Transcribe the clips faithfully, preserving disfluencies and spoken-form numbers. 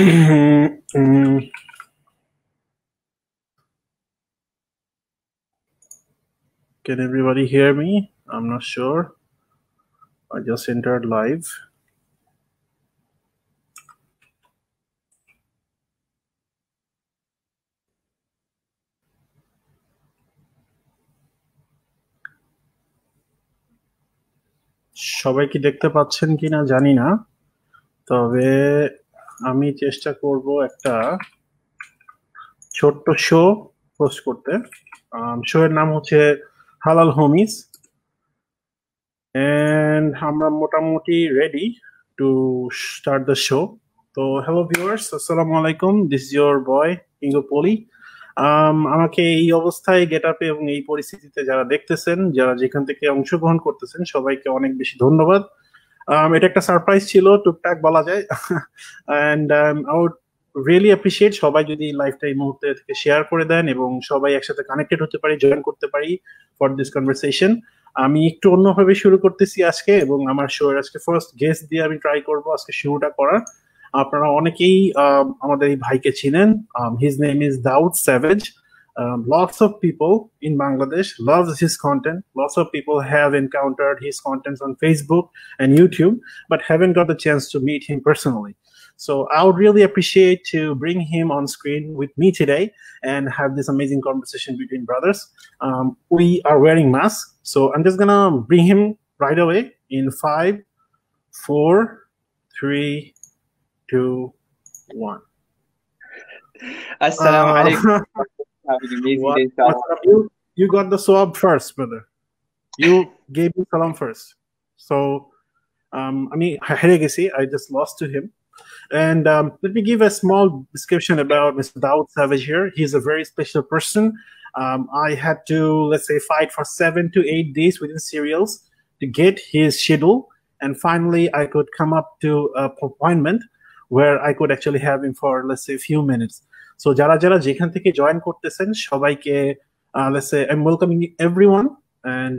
mm. Can everybody hear me? I'm not sure. I just entered live. সবাই কি দেখতে পাচ্ছেন কিনা জানি না, তবে আমি চেষ্টা করব একটা ছোট্ট শো হোস্ট করতে। শো এর নাম হচ্ছে হালাল হোমিস, এন্ড আমরা মোটামুটি ready to start the show. তো হ্যালো ভিউয়ার্স, আসসালামু আলাইকুম, দিস ইজ ইয়োর বয় কিঙ্গোপলি। আমাকে এই অবস্থায়, গেট আপে এবং এই পরিস্থিতিতে যারা দেখতেছেন, যারা যেখান থেকে অংশগ্রহণ করতেছেন, সবাইকে অনেক বেশি ধন্যবাদ। এটা একটা সারপ্রাইজ ছিল, টুকটাক বলা যায়। And I would really appreciate সবাই যদি লাইফটা এই মুহূর্তে থেকে শেয়ার করে দেন এবং সবাই একসাথে কানেক্টেড হতে পারি, জয়েন করতে পারি ফর দিস কনভারসেশন। আমি একটু অন্যভাবে শুরু করতেছি আজকে, এবং আমার শো এর আজকে ফার্স্ট গেস্ট দিয়ে আমি ট্রাই করবো আজকে শুরুটা করার। আপনারা অনেকেই আমাদের এই ভাইকে চিনেন, his name is Dawood Savage. Um, lots of people in Bangladesh loves his content. Lots of people have encountered his contents on Facebook and YouTube, but haven't got the chance to meet him personally. So I would really appreciate to bring him on screen with me today and have this amazing conversation between brothers. Um, we are wearing masks, so I'm just gonna bring him right away in five, four, three, two, one. Assalamualaikum. Uh, you, you got the swab first, brother. You gave me salam first. So, um, I mean, I just lost to him. And um, let me give a small description about Mister Dawood Savage here. He's a very special person. Um, I had to, let's say, fight for seven to eight days within serials to get his schedule. And finally, I could come up to an appointment where I could actually have him for, let's say, a few minutes. So, jara jara jekhan theke join kortechen, shobai ke, let's say, I'm welcoming everyone. And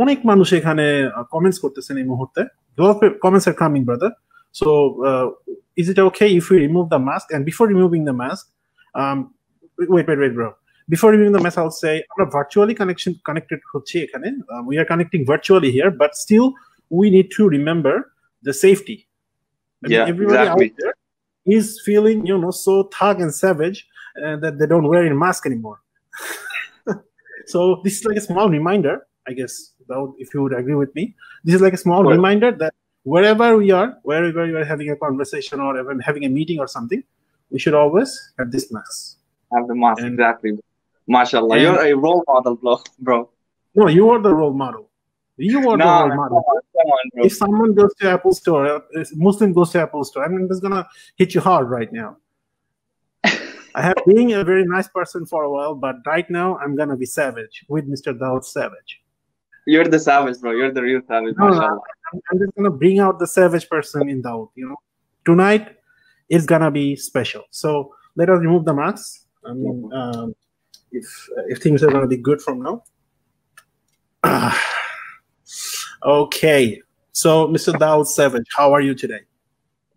onek manush ekhane comments kortechen ei muhurte. Those comments are coming, brother. So, uh, is it okay if we remove the mask? And before removing the mask, um, wait, wait, wait, bro. Before removing the mask, I'll say, amra virtually connection connected hocche ekhane. Um, we are connecting virtually here, but still, we need to remember the safety. I yeah, mean, everybody exactly. out there is feeling, you know, so thug and savage uh, that they don't wear a mask anymore. So this is like a small reminder, I guess, if you would agree with me. This is like a small right. reminder that wherever we are, wherever you are having a conversation or even having a meeting or something, we should always have this mask. Have the mask, and, exactly. MashaAllah, you're a role model, bro. No, you are the role model. You are nah, the role model. Come on, bro. If someone goes to Apple Store, if Muslim goes to Apple Store, I'm just gonna hit you hard right now. I have been a very nice person for a while, but right now I'm gonna be savage with Mister Dawood Savage. You're the savage, bro. You're the real savage. No, no, I'm just gonna bring out the savage person in Dawood. You know, tonight is gonna be special. So let us remove the masks. I mean, um, if if things are gonna be good from now. Okay, so Mister Dawood Savage, how are you today?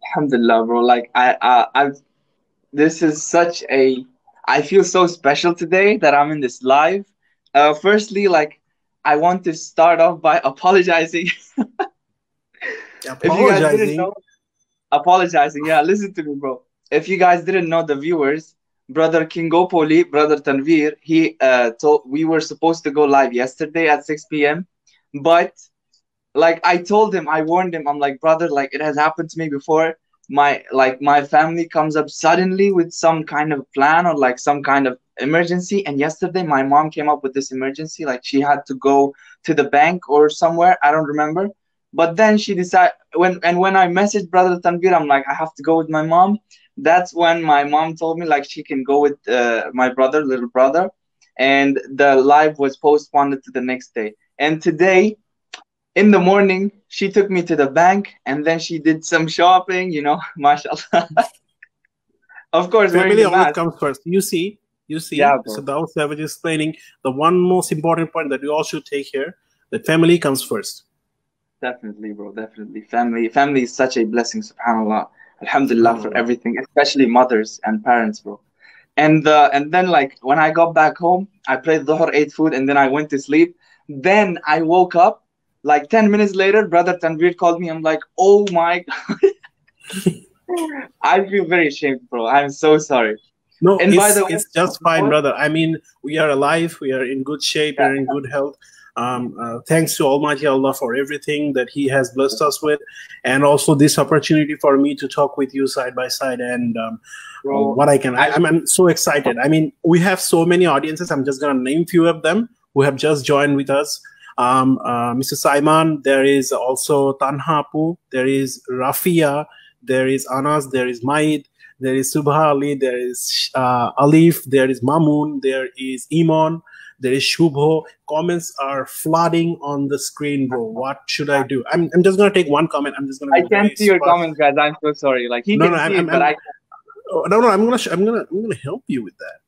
Alhamdulillah, bro. Like I, I, I've, this is such a. I feel so special today that I'm in this live. Uh, firstly, like I want to start off by apologizing. Apologizing. Know, apologizing. Yeah, listen to me, bro. If you guys didn't know, the viewers, brother Kingopoly, brother Tanvir, he uh, told we were supposed to go live yesterday at six p m, but. Like I told him, I warned him. I'm like, brother, like it has happened to me before. My like my family comes up suddenly with some kind of plan or like some kind of emergency. And yesterday, my mom came up with this emergency. Like she had to go to the bank or somewhere. I don't remember. But then she decided when and when I messaged brother Tanvir, I'm like, I have to go with my mom. That's when my mom told me like she can go with uh, my brother, little brother, and the live was postponed to the next day. And today. In the morning, she took me to the bank, and then she did some shopping, you know, mashallah. Of course, family always comes first. You see, you see, yeah, so Dawood Savage is explaining the one most important point that we all should take here, that family comes first. Definitely, bro, definitely. Family, family is such a blessing, subhanAllah. Alhamdulillah mm-hmm. for everything, especially mothers and parents, bro. And uh, and then like when I got back home, I prayed Dhuhr, ate food, and then I went to sleep. Then I woke up like ten minutes later. Brother Tanveer called me. I'm like, oh my God. I feel very ashamed, bro. I'm so sorry. No, and it's, by the way, it's just fine, brother. I mean, we are alive. We are in good shape. Yeah. We're in good health. Um, uh, thanks to Almighty Allah for everything that He has blessed us with, and also this opportunity for me to talk with you side by side. And um, Bro, what I can, I, I'm, I'm so excited. I mean, we have so many audiences. I'm just gonna name few of them who have just joined with us. Um, uh, Mister Saiman, there is also Tanhapu, there is Rafia, there is Anas, there is Maid, there is Subha Ali, there is uh, Alif, there is Mamun, there is Iman. There is Shubho. Comments are flooding on the screen, bro. What should I do? I'm, I'm just going to take one comment. I'm just going to. I can't see your comments, guys. I'm so sorry. Like, he no, can no, see I'm, it, I'm, but I'm, I can't. No, no, I'm going to I'm gonna, I'm gonna help you with that.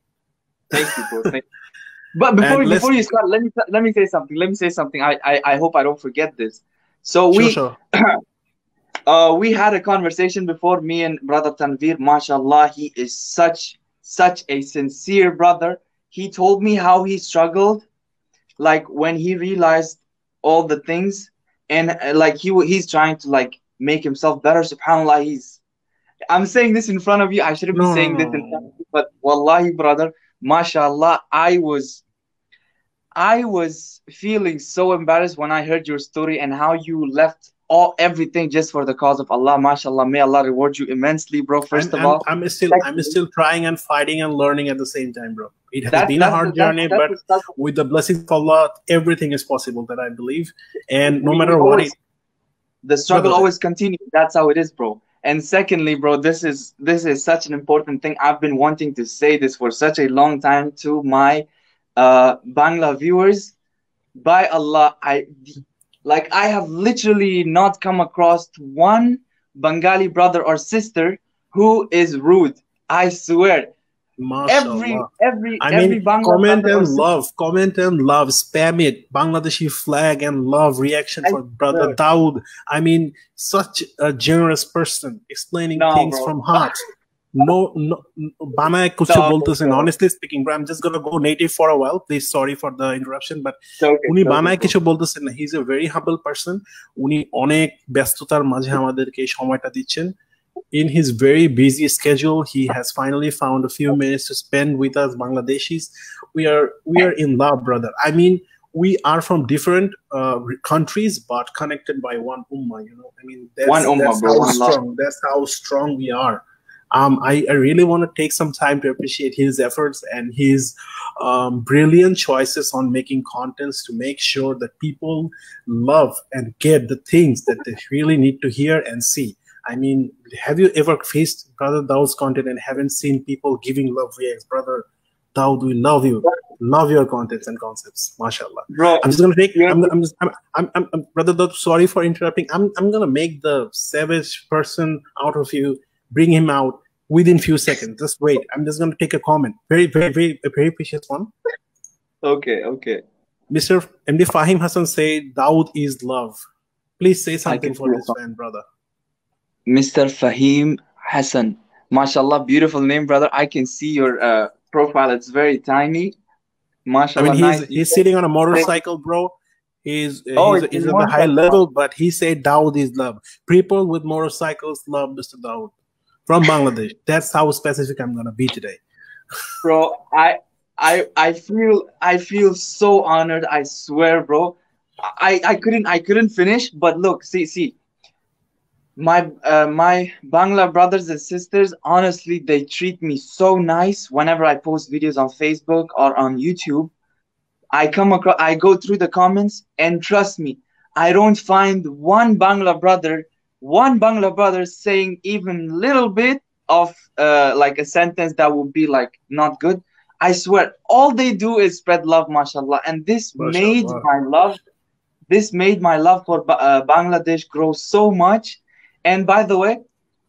Thank you, bro. Thank you. But before, we, before you start, let me, let me say something. Let me say something. I, I, I hope I don't forget this. So we, sure, sure. uh, we had a conversation before, me and Brother Tanveer. MashaAllah, he is such, such a sincere brother. He told me how he struggled, like when he realized all the things, and uh, like he he's trying to like make himself better. Subhanallah, he's. I'm saying this in front of you. I shouldn't no, be saying no, no. this in front of you, but wallahi, brother, mashallah, I was, I was feeling so embarrassed when I heard your story and how you left all everything just for the cause of Allah. Mashallah, may Allah reward you immensely, bro. First I'm, of I'm, all, I'm still I'm still trying and fighting and learning at the same time, bro. It has that's, been a hard journey, that's, that's, but that's, with the blessings of Allah, everything is possible, that I believe. And no matter always, what, it, the struggle always continues. That's how it is, bro. And secondly, bro, this is this is such an important thing. I've been wanting to say this for such a long time to my uh, Bangla viewers. By Allah, I like I have literally not come across one Bengali brother or sister who is rude. I swear. Mashallah. Every, every, I every mean, Bangla comment and love, sister. comment and love, spam it. Bangladeshi flag and love reaction I for brother Dawood. I mean, such a generous person, explaining no, things bro. from heart. No, no, Bana kuchh no, honestly speaking, bro, I'm just gonna go native for a while. Please, sorry for the interruption, but uni Bana kuchh boltechen. He's a very humble person. Uni onek bestotar majhe amaderke shomoyta dicchen. In his very busy schedule, he has finally found a few minutes to spend with us Bangladeshis. We are we are in love, brother. I mean, we are from different uh, countries, but connected by one ummah. You know, I mean, that's, one ummah, that's bro. how strong. That's how strong we are. Um, I, I really want to take some time to appreciate his efforts and his um, brilliant choices on making contents to make sure that people love and get the things that they really need to hear and see. I mean, have you ever faced Brother Dawood's content and haven't seen people giving love reacts? Brother Dawood, we love you. Love your contents and concepts. MashaAllah. Bro, I'm just going to take... I'm, I'm, just, I'm, I'm, I'm, I'm, Brother Dawood, sorry for interrupting. I'm, I'm going to make the savage person out of you, bring him out within few seconds. Just wait. I'm just going to take a comment. Very, very, very, very precious one. Okay, okay. Mister M D Fahim Hassan said, Dawood is love. Please say something for this man, brother. Mister Fahim Hassan, mashallah, beautiful name, brother. I can see your uh, profile. It's very tiny. Mashallah, I mean, he's, nice. he's sitting on a motorcycle, bro. He's, uh, oh, he's, he's at a high level, but he said Dawood is love. People with motorcycles love Mister Dawood from Bangladesh. That's how specific I'm going to be today. Bro, I, I, I, feel, I feel so honored. I swear, bro. I, I, couldn't, I couldn't finish, but look, see, see. My uh, my Bangla brothers and sisters, honestly, they treat me so nice. Whenever I post videos on Facebook or on YouTube, I come across, I go through the comments, and trust me, I don't find one Bangla brother, one Bangla brother saying even little bit of uh, like a sentence that would be like not good. I swear, all they do is spread love, mashallah, and this mashallah. made my love, this made my love for uh, Bangladesh grow so much. And by the way,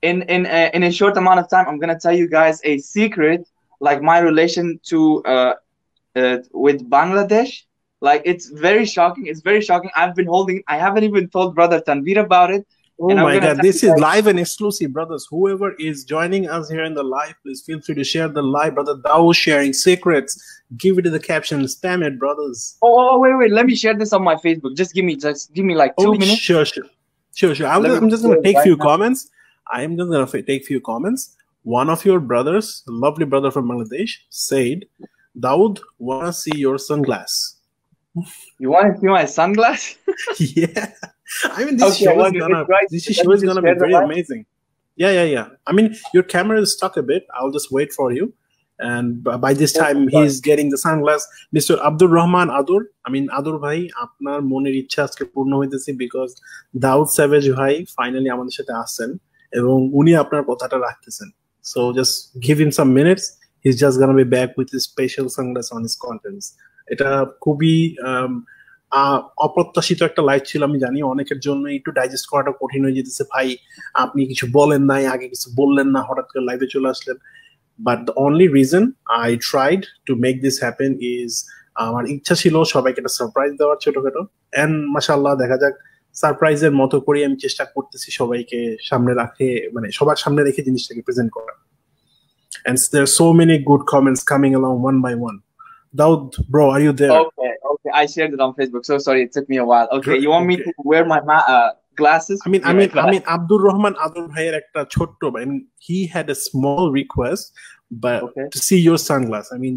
in in uh, in a short amount of time, I'm gonna tell you guys a secret, like my relation to uh, uh, with Bangladesh. Like it's very shocking. It's very shocking. I've been holding. I haven't even told Brother Tanveer about it. Oh my God, this is live and exclusive, brothers. Whoever is joining us here in the live, please feel free to share the live, brother. Dawood sharing secrets. Give it to the caption. Spam it, brothers. Oh, oh, wait, wait. Let me share this on my Facebook. Just give me, just give me like two oh, minutes. Sure, sure. Sure, sure. I'm, I'm just going to take a few comments. I'm just going to take a few comments. One of your brothers, a lovely brother from Bangladesh, said, Dawood, want to see your sunglass. You want to see my sunglass? Yeah. I mean, this okay, show is gonna, right. this show is gonna be very amazing. Yeah, yeah, yeah. I mean, your camera is stuck a bit. I'll just wait for you. And by this time, yeah, he's getting the sunglass. Mister Abdul Rahman Adur, I mean, Adur bhai, apnar moner ichcha ajke purno hoiteche because Dawood Savage bhai finally amader sathe ashen ebong uni apnar kotha ta rakhtechen. So just give him some minutes. He's just gonna be back with his special sunglass on his contents. Eta kubi um Uh অপ্রত্যাশিত একটা live ছিল আমি জানি অনেকের জন্য একটু digest করাটা কঠিন হয়ে যেতেছে ভাই আপনি কিছু বলেন নাই আগে কিছু বললেন না হঠাৎ করে লাইভে চলে আসলেন but the only reason I tried to make this happen is আমার ইচ্ছা ছিল সবাইকে একটা সারপ্রাইজ দেওয়ার ছোটখাটো এন্ড মাশাআল্লাহ দেখা যাক সারপ্রাইজের মতো করে আমি চেষ্টা করতেছি সবাইকে সামনে রাখে মানে সবার সামনে রেখে জিনিসটাকে প্রেজেন্ট করা and there are so many good comments coming along one by one Dawood, bro, are you there? Okay, okay. I shared it on Facebook. So sorry, it took me a while. Okay, you want me to wear my uh, glasses? I mean, I mean, I mean, Abdul Rahman Adur bhai ekta chotto, and he had a small request, but okay. to see your sunglass. I mean,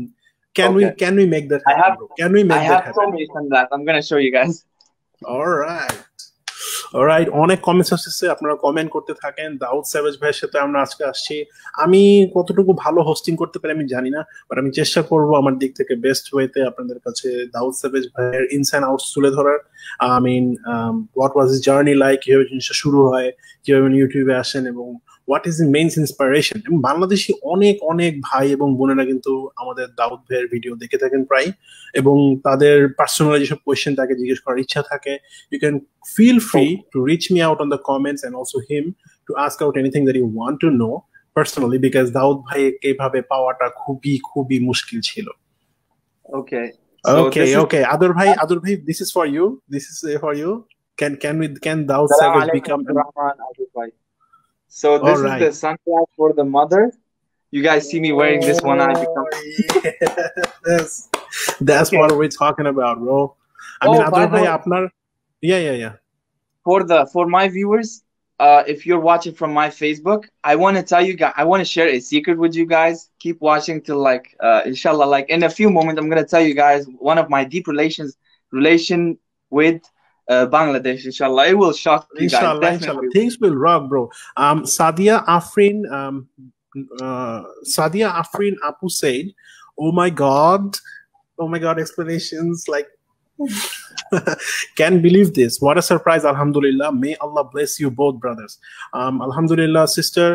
can okay. we can we make that happen? I have, bro? Can we make I that happen? I have so many sunglasses. I'm gonna show you guys. All right, all right. Onek comments asche, apnara comment korte thaken. Dawood Savage bhaier sathe amra ajke aschi. Ami kototuku bhalo hosting korte pari ami jani na, but ami chesta korbo amar dik theke best way te apnader kache Dawood Savage bhaier inside out tule thorar. I mean, um, what was his journey like? Kibhabe jinisha shuru hoy, kibhabe YouTube e ashen ebong what is the main inspiration? Ebong Bangladeshi onek onek bhai ebong bonera kintu amader Dawood bhaier video dekhe thaken pray ebong tader personal je sob question take jiggesh korar ichcha thake. You can feel free to reach me out on the comments and also him to ask out anything that you want to know personally because Dawood bhai ke bhabe power ta khubi khubi mushkil chilo. Okay. So okay. Okay. Adur bhai, Adur bhai, this is for you. This is for you. Can can we can Dawood Savage become? So this right. is the sunglass for the mother. You guys see me wearing this one? I become. Yes. That's okay. what we're talking about, bro. I mean, oh, Adur bhai, apnar. Yeah, yeah, yeah. For the for my viewers, uh, if you're watching from my Facebook, I want to tell you guys, I want to share a secret with you guys. Keep watching till like, uh, inshallah, like in a few moments, I'm gonna tell you guys one of my deep relations relation with uh, Bangladesh. Inshallah, it will shock you inshallah, guys. Inshallah, things will rock, bro. Um, Sadia Afrin, um, uh, Sadia Afrin Apu said, "Oh my God, oh my God, explanations like." Can't believe this. What a surprise, alhamdulillah. May Allah bless you both, brothers. Um, alhamdulillah, sister.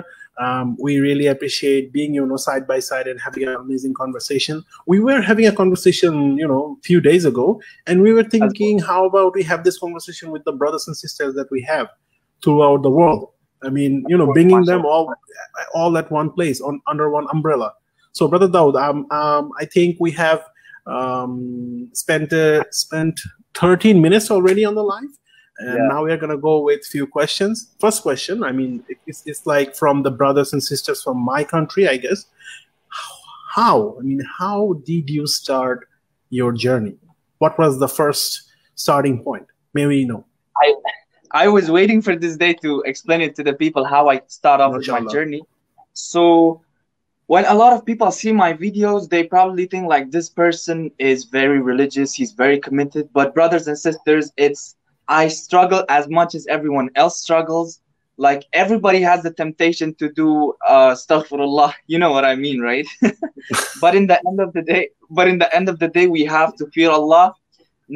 Um, we really appreciate being, you know, side by side and having an amazing conversation. We were having a conversation, you know, a few days ago, and we were thinking, how about we have this conversation with the brothers and sisters that we have throughout the world? I mean, you know, bringing them all, all at one place, on under one umbrella. So, brother Dawood, um, um, I think we have. Um, spent uh, spent thirteen minutes already on the live, and yeah. now we are gonna go with few questions. First question, I mean, it's it's like from the brothers and sisters from my country, I guess. How, I mean, how did you start your journey? What was the first starting point? Maybe you know. I I was waiting for this day to explain it to the people how I start off with my journey. So. When a lot of people see my videos, they probably think like this person is very religious, he's very committed. But brothers and sisters, it's I struggle as much as everyone else struggles. Like everybody has the temptation to do uh, astaghfirullah. You know what I mean, right? But in the end of the day, but in the end of the day, we have to fear Allah.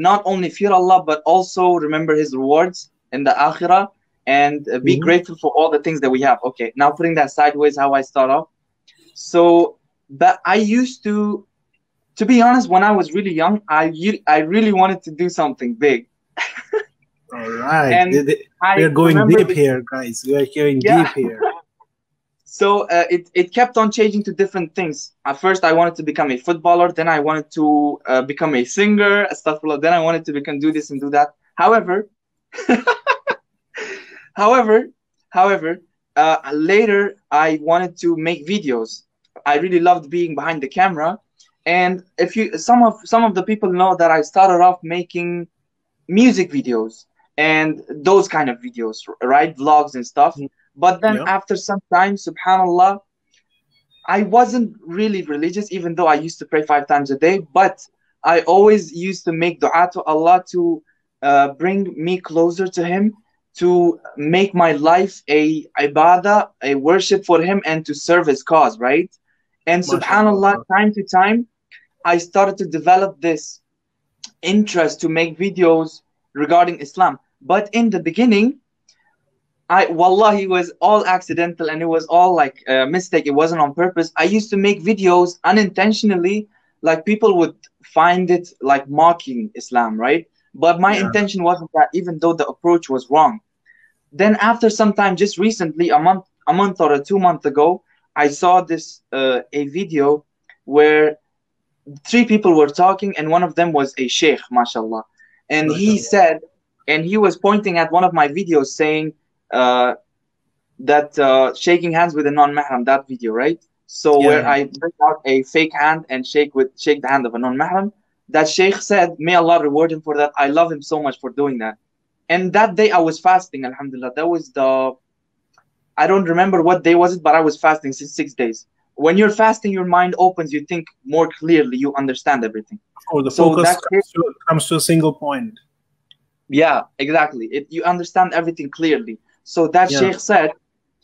Not only fear Allah, but also remember His rewards in the akhirah and be mm-hmm. grateful for all the things that we have. Okay, now putting that sideways, how I start off. So, but I used to, to be honest, when I was really young, I I really wanted to do something big. All right, and they, they, we're going deep this, here, guys. We're going yeah. deep here. So uh, it it kept on changing to different things. At first, I wanted to become a footballer. Then I wanted to uh, become a singer, a stuff. Then I wanted to become do this and do that. However, However, however, uh, later I wanted to make videos. I really loved being behind the camera. And if you, some of some of the people know that I started off making music videos and those kind of videos, right? Vlogs and stuff. But then yeah. after some time, subhanAllah, I wasn't really religious, even though I used to pray five times a day. But I always used to make dua to Allah to uh, bring me closer to Him, to make my life a ibadah, a worship for Him, and to serve His cause, right? And subhanAllah, time to time, I started to develop this interest to make videos regarding Islam. But in the beginning, I, wallahi, it was all accidental and it was all like a mistake. It wasn't on purpose. I used to make videos unintentionally, like people would find it like mocking Islam, right? But my yeah. intention wasn't that, even though the approach was wrong. Then after some time, just recently, a month, a month or two months ago, I saw this uh, a video where three people were talking, and one of them was a sheikh, mashallah. And mashallah. he said, and he was pointing at one of my videos saying uh, that uh, shaking hands with a non-mahram, that video, right? So yeah. where I bring out a fake hand and shake with shake the hand of a non-mahram, that sheikh said, may Allah reward him for that. I love him so much for doing that. And that day I was fasting, alhamdulillah. That was the... I don't remember what day was it, but I was fasting since six days. When you're fasting, your mind opens, you think more clearly, you understand everything. Oh, the so focus comes to, comes to a single point. Yeah, exactly. It, you understand everything clearly. So that yeah. sheikh said,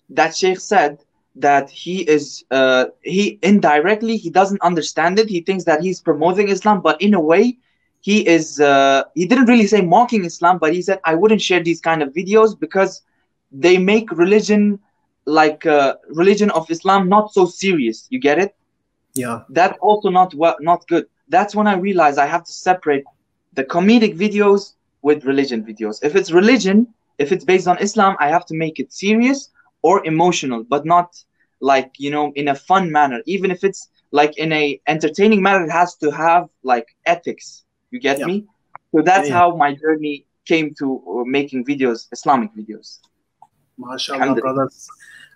that sheikh said that he is, uh, he indirectly, he doesn't understand it. He thinks that he's promoting Islam, but in a way, he is, uh, he didn't really say mocking Islam, but he said, I wouldn't share these kind of videos because they make religion like uh, religion of Islam not so serious. You get it? Yeah. That's also not well, not good. That's when I realized I have to separate the comedic videos with religion videos. If it's religion, if it's based on Islam, I have to make it serious or emotional, but not like, you know, in a fun manner. Even if it's like in a entertaining manner, it has to have like ethics. You get yeah. me? So that's yeah. how my journey came to making videos, Islamic videos. MashaAllah, brothers.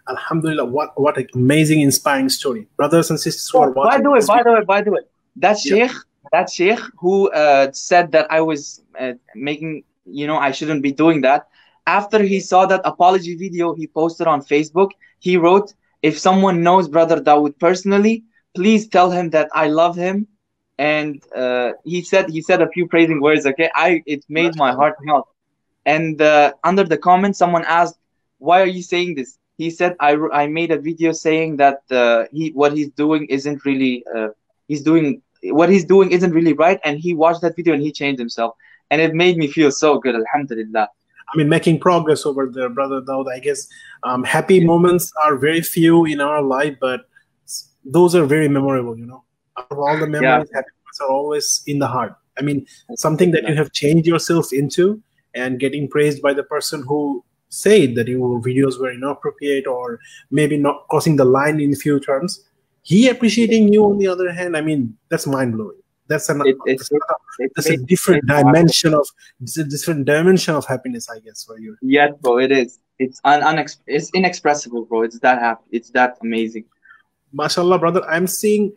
Alhamdulillah, what, what an amazing, inspiring story. Brothers and sisters who oh, are watching. By the way, by the way, by the way, that yeah. sheikh, that sheikh who uh, said that I was uh, making, you know, I shouldn't be doing that. After he saw that apology video he posted on Facebook, he wrote, if someone knows Brother Dawood personally, please tell him that I love him. And uh, he said, he said a few praising words, okay? I, it made my heart melt. And uh, under the comment, someone asked, why are you saying this? He said, I, I made a video saying that uh, he what he's doing isn't really, uh, he's doing, what he's doing isn't really right. And he watched that video and he changed himself. And it made me feel so good, alhamdulillah. I mean, making progress over there, Brother Dawood. I guess um, happy yeah. moments are very few in our life, but those are very memorable, you know. Out of all the memories, yeah. happy moments are always in the heart. I mean, something that you have changed yourself into and getting praised by the person who said that your videos were inappropriate or maybe not crossing the line in few terms. He appreciating you on the other hand, I mean, that's mind-blowing. That's, an, it, that's, it, a, that's it, a different it, dimension it, of it's a different dimension of happiness, I guess, for you. Yeah, bro, it is. It's un, unex, it's inexpressible, bro. It's that happy. It's that amazing. MashaAllah, brother. I'm seeing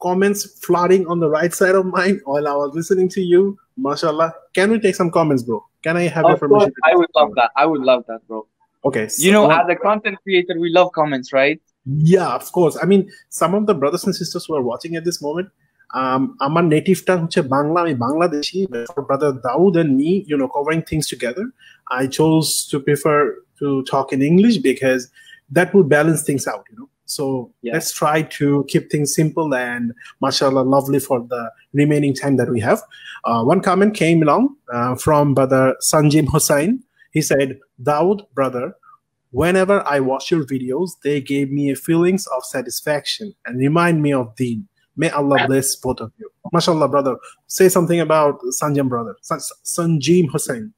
comments flooding on the right side of mine while I was listening to you. MashaAllah. Can we take some comments, bro? Can I have your permission? I would love that. I would love that, bro. Okay. So, you know, as a content creator, we love comments, right? Yeah, of course. I mean, some of the brothers and sisters who are watching at this moment, um, our native tongue is Bangla, I'm Bangladeshi. For Brother Dawood and me, you know, covering things together, I chose to prefer to talk in English because that will balance things out, you know. So yeah. let's try to keep things simple and mashallah lovely for the remaining time that we have. Uh, one comment came along uh, from Brother Sanjim Hussain. He said, Dawood, brother, whenever I watch your videos, they gave me feelings of satisfaction and remind me of Deen. May Allah bless both of you. Mashallah, brother. Say something about Sanjim, brother. San Sanjim Hussain.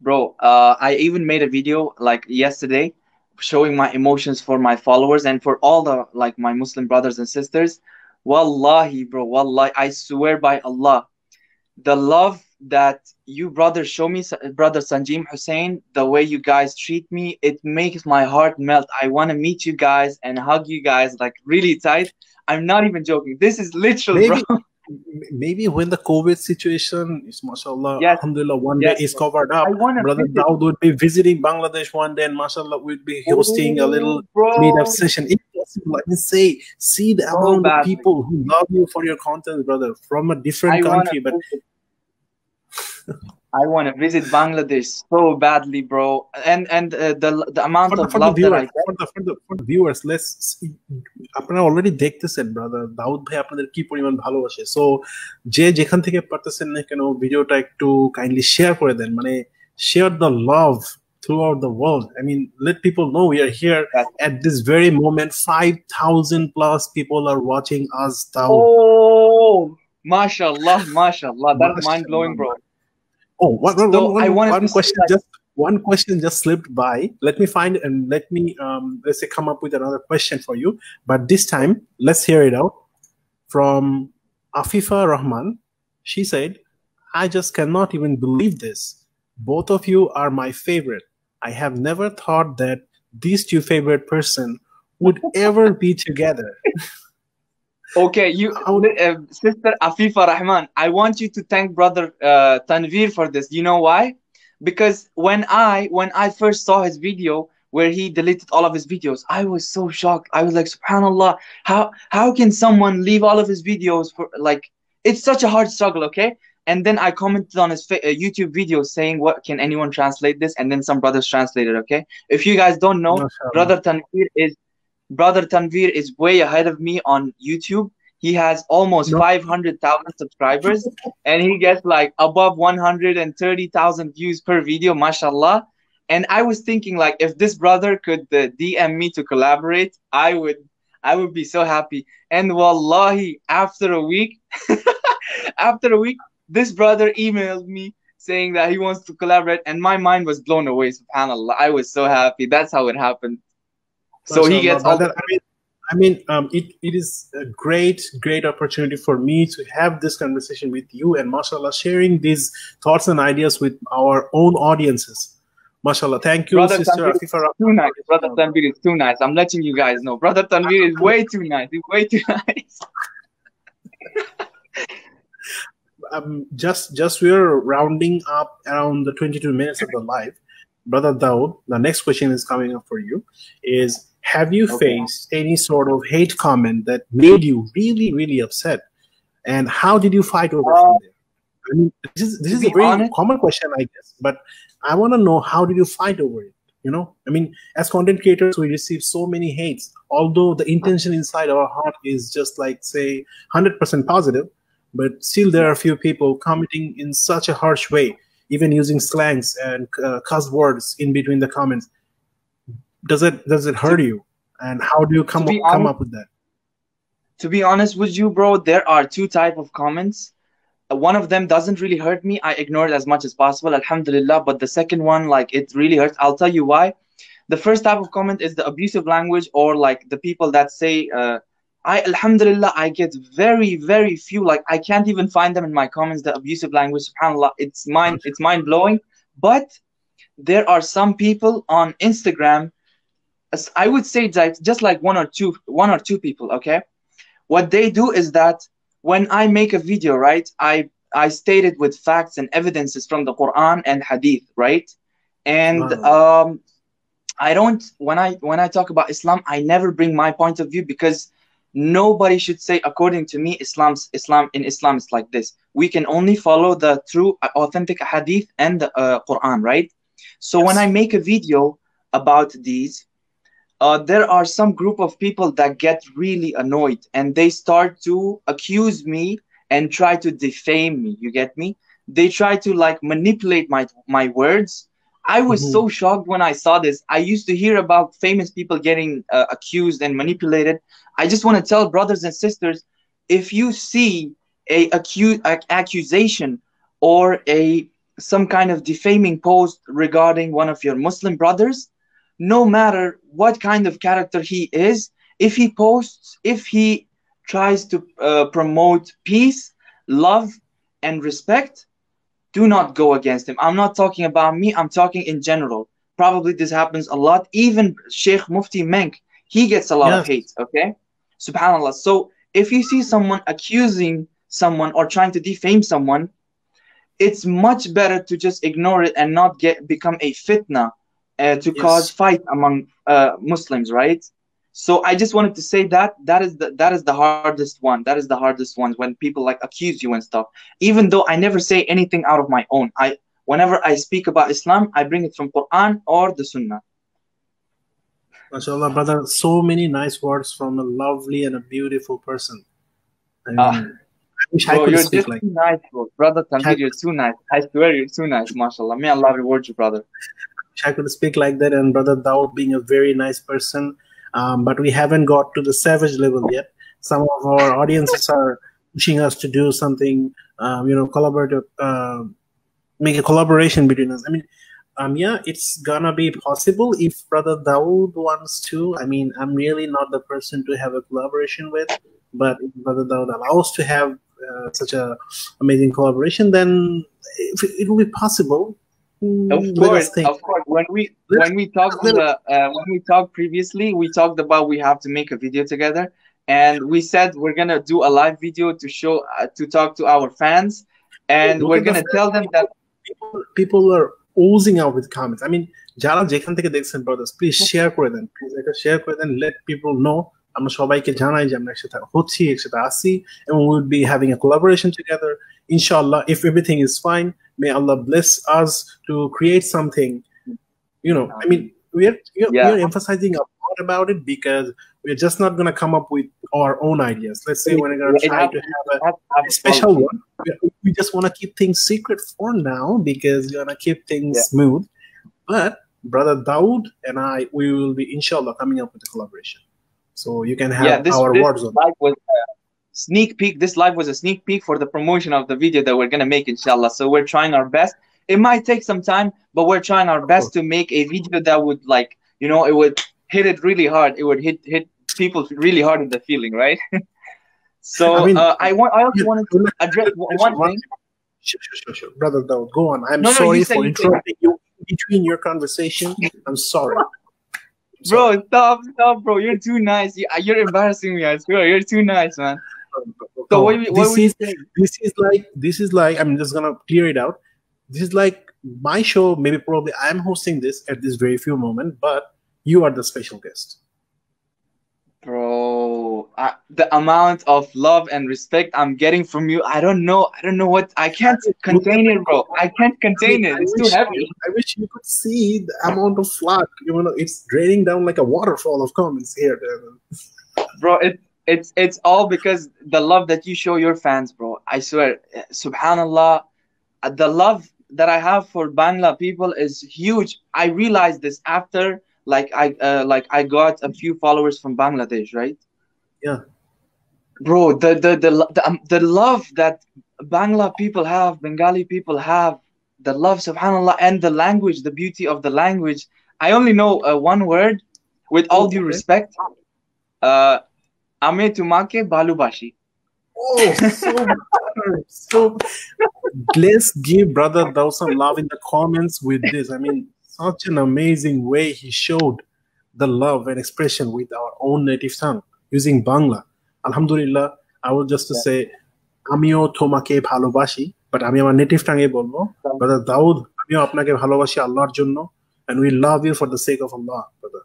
Bro, uh, I even made a video like yesterday showing my emotions for my followers and for all the like my Muslim brothers and sisters. Wallahi, bro, wallahi, I swear by Allah, the love that you brothers show me, brother Sanjeem Hussein, the way you guys treat me, it makes my heart melt. I want to meet you guys and hug you guys like really tight. I'm not even joking. This is literal, maybe, bro. Maybe when the COVID situation is, mashallah, yes. alhamdulillah, one yes. day is covered up, brother Dawood would be visiting Bangladesh one day and mashallah would be hosting oh, a little meetup session. It's possible. I can say, see the amount so of people who love you for your content, brother, from a different I country, but... I want to visit Bangladesh so badly, bro. And and uh, the the amount for, of for love the viewers, that I get. For the, for the, for the viewers, let's see. Apna already dekhtechen, brotder. Dawood bhai apnader ki poriman bhalobashe. So, je jekhan theke partechen na keno video ta ektu kindly share kore den. Mane share the love throughout the world. I mean, let people know we are here at this very moment. five thousand plus people are watching us, Dawood. Oh, mashallah, mashallah. That's mind blowing, bro. Oh, one, so one, I one, one question that. just one question just slipped by. Let me find and let me um let's say come up with another question for you. But this time, let's hear it out from Afifa Rahman. She said, "I just cannot even believe this. Both of you are my favorite. I have never thought that these two favorite person would ever be together." Okay, you, uh, sister Afifa Rahman, I want you to thank brother uh, Tanveer for this. You know why? Because when I when I first saw his video where he deleted all of his videos, I was so shocked. I was like, subhanallah, how how can someone leave all of his videos for like? It's such a hard struggle, okay? And then I commented on his uh, YouTube video saying, "What can anyone translate this?" And then some brothers translated, okay? If you guys don't know, Mashallah. brother Tanveer is. Brother Tanveer is way ahead of me on YouTube. He has almost no. five hundred thousand subscribers and he gets like above one hundred thirty thousand views per video, mashallah. And I was thinking like if this brother could uh, D M me to collaborate, I would I would be so happy. And wallahi, after a week, after a week, this brother emailed me saying that he wants to collaborate and my mind was blown away, subhanallah. I was so happy. That's how it happened. So he gets all that. I mean, I mean um, it, it is a great, great opportunity for me to have this conversation with you and mashallah, sharing these thoughts and ideas with our own audiences. Mashallah, thank you, brother sister Afifa. Too nice. Brother Tanveer is too nice. I'm letting you guys know. Brother Tanveer is way too nice. He's way too nice. um, just, just we're rounding up around the twenty-two minutes of the live. Brother Dawood, the next question is coming up for you is, have you okay. faced any sort of hate comment that made you really, really upset? And how did you fight over uh, from there? I mean, this is, this is a very honest. common question, I guess. But I want to know, how did you fight over it? You know, I mean, as content creators, we receive so many hates. Although the intention inside our heart is just like, say, one hundred percent positive. But still, there are a few people commenting in such a harsh way, even using slangs and uh, cuss words in between the comments. Does it does it hurt you? And how do you come up, come up with that? To be honest with you, bro, there are two types of comments. One of them doesn't really hurt me. I ignore it as much as possible, alhamdulillah. But the second one, like, it really hurts. I'll tell you why. The first type of comment is the abusive language or, like, the people that say, uh, I, alhamdulillah, I get very, very few. Like, I can't even find them in my comments, the abusive language, subhanallah. It's mind, it's mind-blowing. But there are some people on Instagram, I would say that just like one or two, one or two people, okay? What they do is that when I make a video, right, I, I state it with facts and evidences from the Quran and Hadith, right? And wow. um, I don't, when I, when I talk about Islam, I never bring my point of view because nobody should say, according to me, Islam's, Islam in Islam is like this. We can only follow the true, authentic Hadith and the uh, Quran, right? So yes. when I make a video about these, Uh, there are some group of people that get really annoyed and they start to accuse me and try to defame me. You get me? They try to like manipulate my, my words. I was mm-hmm. so shocked when I saw this. I used to hear about famous people getting uh, accused and manipulated. I just want to tell brothers and sisters, if you see a acu- a accusation or a some kind of defaming post regarding one of your Muslim brothers, no matter what kind of character he is, if he posts, if he tries to uh, promote peace, love, and respect, do not go against him. I'm not talking about me, I'm talking in general. Probably this happens a lot. Even Sheikh Mufti Menk, he gets a lot yes. of hate, okay? SubhanAllah. So if you see someone accusing someone or trying to defame someone, it's much better to just ignore it and not get become a fitna uh, to yes. cause fight among uh, Muslims, right? So I just wanted to say that that is the that is the hardest one. That is the hardest one when people like accuse you and stuff. Even though I never say anything out of my own, I whenever I speak about Islam, I bring it from Quran or the Sunnah. MashaAllah, brother, so many nice words from a lovely and a beautiful person. I mean, uh, I wish bro, I could you're speak just like too nice, bro. Brother Tanvir, you're too nice. I swear you're too nice, mashallah. May Allah reward you, brother. I wish I could speak like that, and brother Dawood being a very nice person. Um, but we haven't got to the savage level yet. Some of our audiences are pushing us to do something, um, you know, collaborative, uh, make a collaboration between us. I mean, um, yeah, it's gonna be possible if Brother Dawood wants to. I mean, I'm really not the person to have a collaboration with, but if Brother Dawood allows to have uh, such a amazing collaboration, then it will be possible. Of course, of course. When we when we talked uh, uh, when we talked previously, we talked about we have to make a video together, and we said we're gonna do a live video to show uh, to talk to our fans, and we're gonna tell them that people, people are oozing out with comments. I mean, Jara Jekan theke dekhen brothers, please share kore den, please share kore den, let people know. Amra shobai ke janai je amra ekshathe hocchi, ekshathe ashi, and we would be having a collaboration together. Inshallah, if everything is fine. May Allah bless us to create something. You know, I mean, we're we're, yeah. we're emphasizing a lot about it because we're just not going to come up with our own ideas. Let's say we're going to try to have a, a special one. We just want to keep things secret for now because we're going to keep things yeah. smooth. But Brother Dawood and I, we will be, inshallah, coming up with a collaboration. So you can have yeah, this, our this words on it. Sneak peek, this live was a sneak peek for the promotion of the video that we're gonna make, inshallah. So we're trying our best. It might take some time, but we're trying our best to make a video that would, like, you know, it would hit it really hard. It would hit hit people really hard in the feeling, right? So I, mean, uh, I want I also wanted to address one thing. Sure, sure, sure. Brother Dawood, go on. I'm no, no, sorry for interrupting you between your conversation. I'm sorry. I'm sorry. Bro, stop, stop, bro. You're too nice. You're embarrassing me, I swear. You're too nice, man. So what we, what this is saying? this is like this is like I'm just gonna clear it out. This is like my show. Maybe probably I'm hosting this at this very few moment, but you are the special guest, bro. I, the amount of love and respect I'm getting from you, I don't know. I don't know what I can't contain it, bro. I can't contain it. It's too heavy. I wish you could see the amount of flood. You know, it's draining down like a waterfall of comments here, bro. It. It's it's all because the love that you show your fans, bro. I swear, subhanallah, the love that I have for Bangla people is huge. I realized this after, like, I uh, like I got a few followers from Bangladesh, right? Yeah, bro. The the the the, um, the love that Bangla people have, Bengali people have, the love, subhanallah, and the language, the beauty of the language. I only know uh, one word. With all due respect, uh. Ame tumake balubashi. Oh, so better. So let's give Brother Dawood some love in the comments with this. I mean, such an amazing way he showed the love and expression with our own native tongue using Bangla. Alhamdulillah, I would just to say Amio Tomake Balubashi, but Ami our native tongue bolbo. Brother Dawood, Amio Apnake Balubashi Allah Junno, and we love you for the sake of Allah, brother.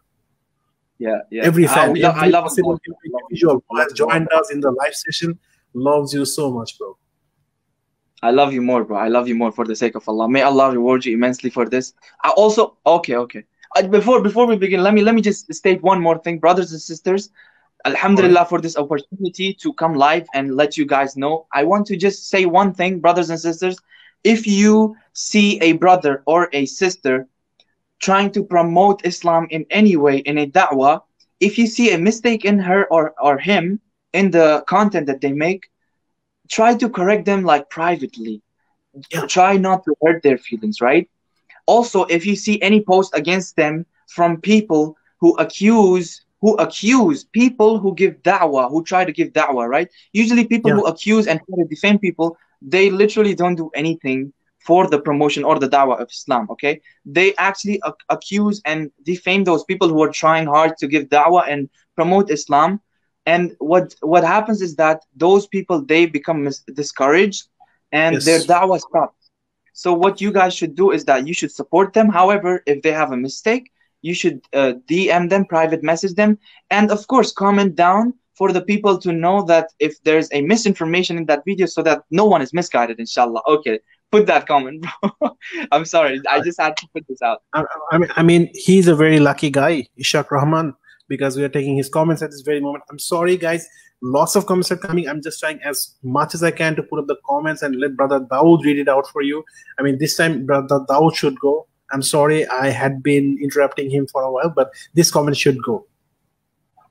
Yeah, yeah. Every fan, I, every I love possible individual who has joined us in the live session loves you so much, bro. I love you more, bro. I love you more for the sake of Allah. May Allah reward you immensely for this. I also, okay, okay. Uh, before before we begin, let me let me just state one more thing, brothers and sisters. Alhamdulillah for this opportunity to come live and let you guys know. I want to just say one thing, brothers and sisters. If you see a brother or a sister trying to promote Islam in any way, in a da'wah, if you see a mistake in her or, or him in the content that they make, try to correct them, like, privately. Yeah. Try not to hurt their feelings, right? Also, if you see any post against them from people who accuse, who accuse people who give da'wah, who try to give da'wah, right? Usually people yeah. who accuse and try to defend people, they literally don't do anything for the promotion or the da'wah of Islam, okay? They actually ac accuse and defame those people who are trying hard to give da'wah and promote Islam. And what, what happens is that those people, they become discouraged and yes. their da'wah stops. So what you guys should do is that you should support them. However, if they have a mistake, you should uh, D M them, private message them, and of course comment down for the people to know that if there's a misinformation in that video, so that no one is misguided, inshallah. Okay, put that comment, bro. I'm sorry, I just had to put this out. I, I, I mean, he's a very lucky guy, Ishaq Rahman, because we are taking his comments at this very moment. I'm sorry, guys. Lots of comments are coming. I'm just trying as much as I can to put up the comments and let Brother Dawood read it out for you. I mean, this time Brother Dawood should go. I'm sorry, I had been interrupting him for a while, but this comment should go.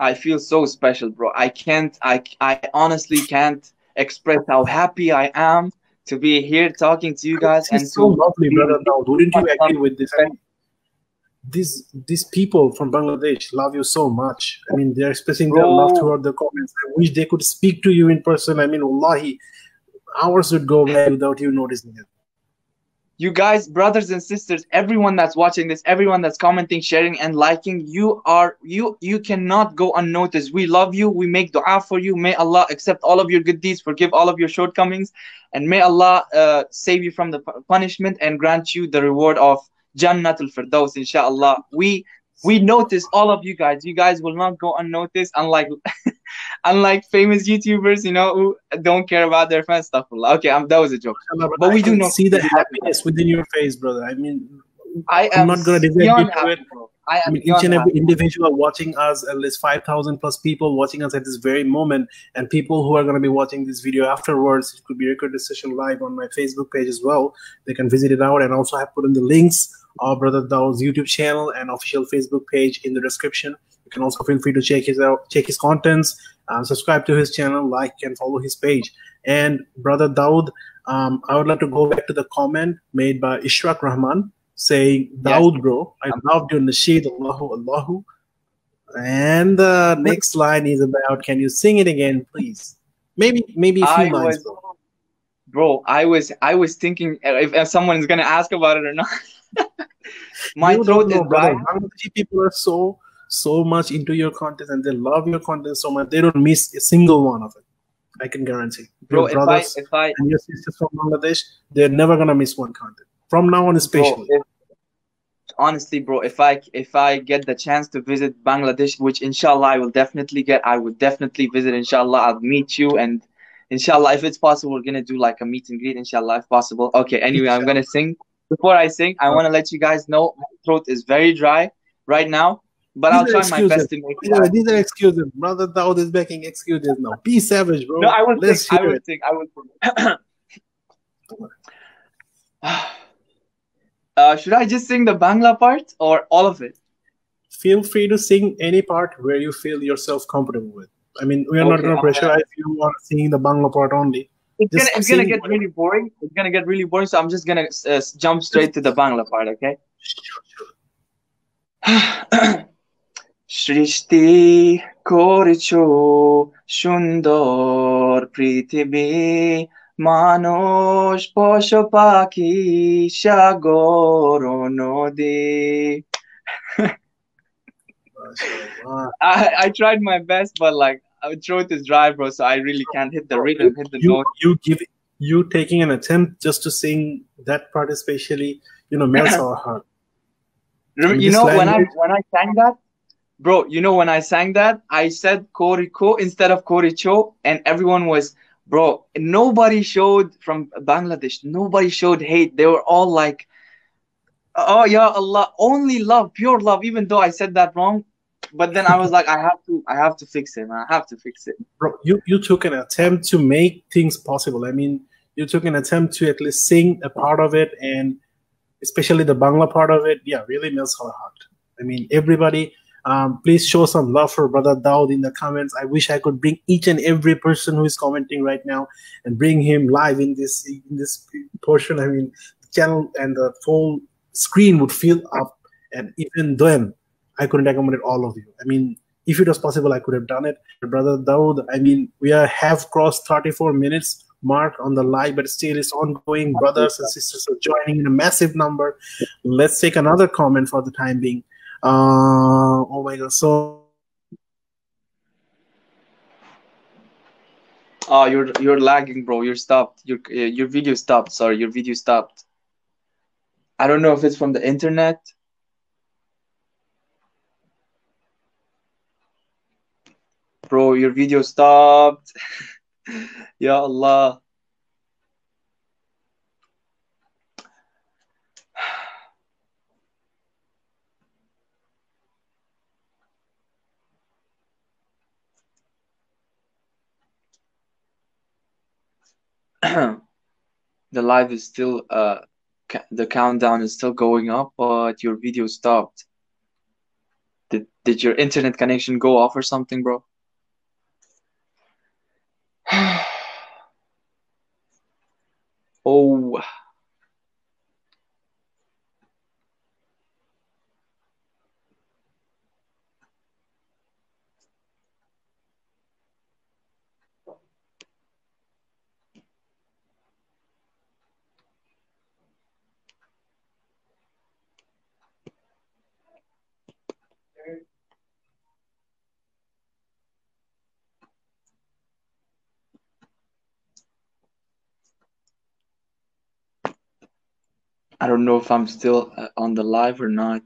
I feel so special, bro. I can't, I, I honestly can't express how happy I am to be here talking to you guys. This and is so lovely, Brother Dawood. Wouldn't you agree with this? I mean, these, these people from Bangladesh love you so much. I mean, they're expressing bro. their love throughout the comments. I wish they could speak to you in person. I mean, wallahi, hours would go by without you noticing it. You guys, brothers and sisters, everyone that's watching this, everyone that's commenting, sharing, and liking, you are you you cannot go unnoticed. We love you. We make dua for you. May Allah accept all of your good deeds, forgive all of your shortcomings, and may Allah uh, save you from the punishment and grant you the reward of Jannatul Firdaus, inshallah. We we notice all of you guys. You guys will not go unnoticed, unlike unlike famous YouTubers, you know, who don't care about their fans stuff. Okay, I'm, that was a joke. But, but we do not see the happiness within your face, brother. I mean, I am I'm not going to debate it. I, I mean, each and every happy. individual watching us, at least five thousand plus people watching us at this very moment, and people who are going to be watching this video afterwards. It could be recorded session live on my Facebook page as well. They can visit it out, and also I have put in the links of Brother Dawood's YouTube channel and official Facebook page in the description. You can also feel free to check his out, check his contents, um, subscribe to his channel, like and follow his page. And Brother Dawood, um, I would like to go back to the comment made by Ishaq Rahman saying, Dawood, yes. bro, I loved your nasheed, Allahu, Allahu. And the next line is about, can you sing it again, please? Maybe, maybe a few I lines. Was, bro. bro, I was, I was thinking if, if someone is going to ask about it or not. My you throat know, is dry. People are so... so much into your content, and they love your content so much. They don't miss a single one of it. I can guarantee. Bro, your brothers if I, if I, and your sisters from Bangladesh, they're never gonna miss one content from now on, especially. Bro, if, honestly, bro, if I if I get the chance to visit Bangladesh, which inshallah I will definitely get, I would definitely visit. Inshallah, I'll meet you, and inshallah, if it's possible, we're gonna do like a meet and greet. Inshallah, if possible. Okay. Anyway, inshallah. I'm gonna sing. Before I sing, I want to let you guys know my throat is very dry right now. But these I'll try my best to make it yeah, These are excuses. Brother Dawood is making excuses now. Be savage, bro. No, I would Let's think. I would it. think. I would uh, Should I just sing the Bangla part or all of it? Feel free to sing any part where you feel yourself comfortable with. I mean, we are okay, not going to pressurize you on singing the Bangla part only. It's going it's to get really boring. It's going to get really boring. So I'm just going to uh, jump straight to the Bangla part, okay? Sure, sure. সৃষ্টি করেছো সুন্দর পৃথিবী মানুষ পশু পাখি সাগর নদী I I tried my best, but like my throat is dry, bro, so I really can't hit the rhythm, hit the you, note. You give you taking an attempt just to sing that part, especially, you know, melts our heart. You know, when I when I sang that. Bro, you know, when I sang that, I said Koriko instead of Koricho, and everyone was, bro, nobody showed from Bangladesh, nobody showed hate. They were all like, oh, ya Allah, only love, pure love, even though I said that wrong. But then I was like, I have to, I have to fix it, man. I have to fix it. Bro, you, you took an attempt to make things possible. I mean, you took an attempt to at least sing a part of it, and especially the Bangla part of it, yeah, really melts our heart. I mean, everybody... Um, please show some love for Brother Dawood in the comments. I wish I could bring each and every person who is commenting right now and bring him live in this in this portion. I mean, the channel and the full screen would fill up, and even then, I couldn't accommodate all of you. I mean, if it was possible, I could have done it. Brother Dawood, I mean, we are, have crossed thirty-four minutes mark on the live, but still it's ongoing. Brothers and sisters are joining in a massive number. Let's take another comment for the time being. Uh, oh my God. So oh, you're you're lagging, bro. You're stopped. Your your video stopped. Sorry, your video stopped. I don't know if it's from the internet. Bro, your video stopped. Ya Allah. The live is still uh ca the countdown is still going up, but your video stopped. Did did your internet connection go off or something, bro? Oh, I don't know if I'm still on the live or not.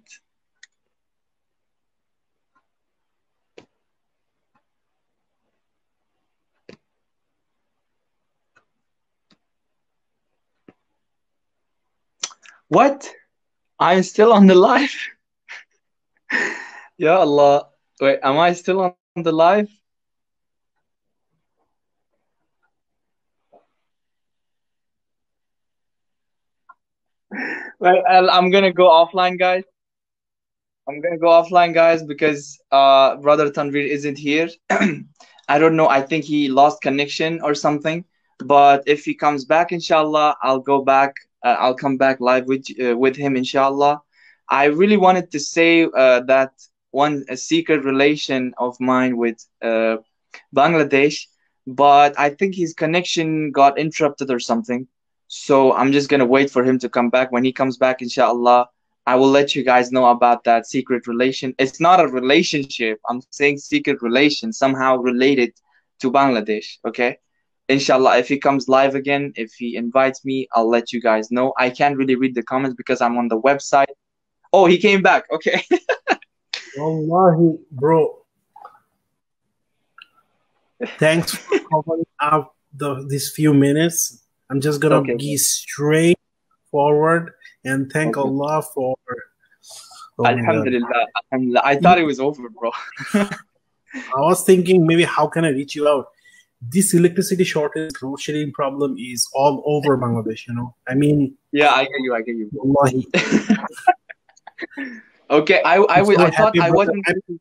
What? I'm still on the live? Ya Allah. Wait, am I still on the live? Well, I'm gonna go offline, guys. I'm gonna go offline, guys, because uh, brother Tanvir isn't here. I don't know. I think he lost connection or something. But if he comes back, inshallah, I'll go back. Uh, I'll come back live with uh, with him, inshallah. I really wanted to say uh, that one a secret relation of mine with uh, Bangladesh, but I think his connection got interrupted or something. So I'm just going to wait for him to come back. When he comes back, inshallah, I will let you guys know about that secret relation. It's not a relationship. I'm saying secret relation, somehow related to Bangladesh, okay? Inshallah, if he comes live again, if he invites me, I'll let you guys know. I can't really read the comments because I'm on the website. Oh, he came back, okay. Wallahi, bro. Thanks for covering up the, these few minutes. I'm just gonna okay. be straight forward and thank okay. Allah for. Oh, Alhamdulillah. Alhamdulillah. I thought it was over, bro. I was thinking maybe how can I reach you out? This electricity shortage, load shedding problem is all over Bangladesh. You know, I mean. Yeah, I get you. I get you. okay, I I, so I thought I wasn't. Happy.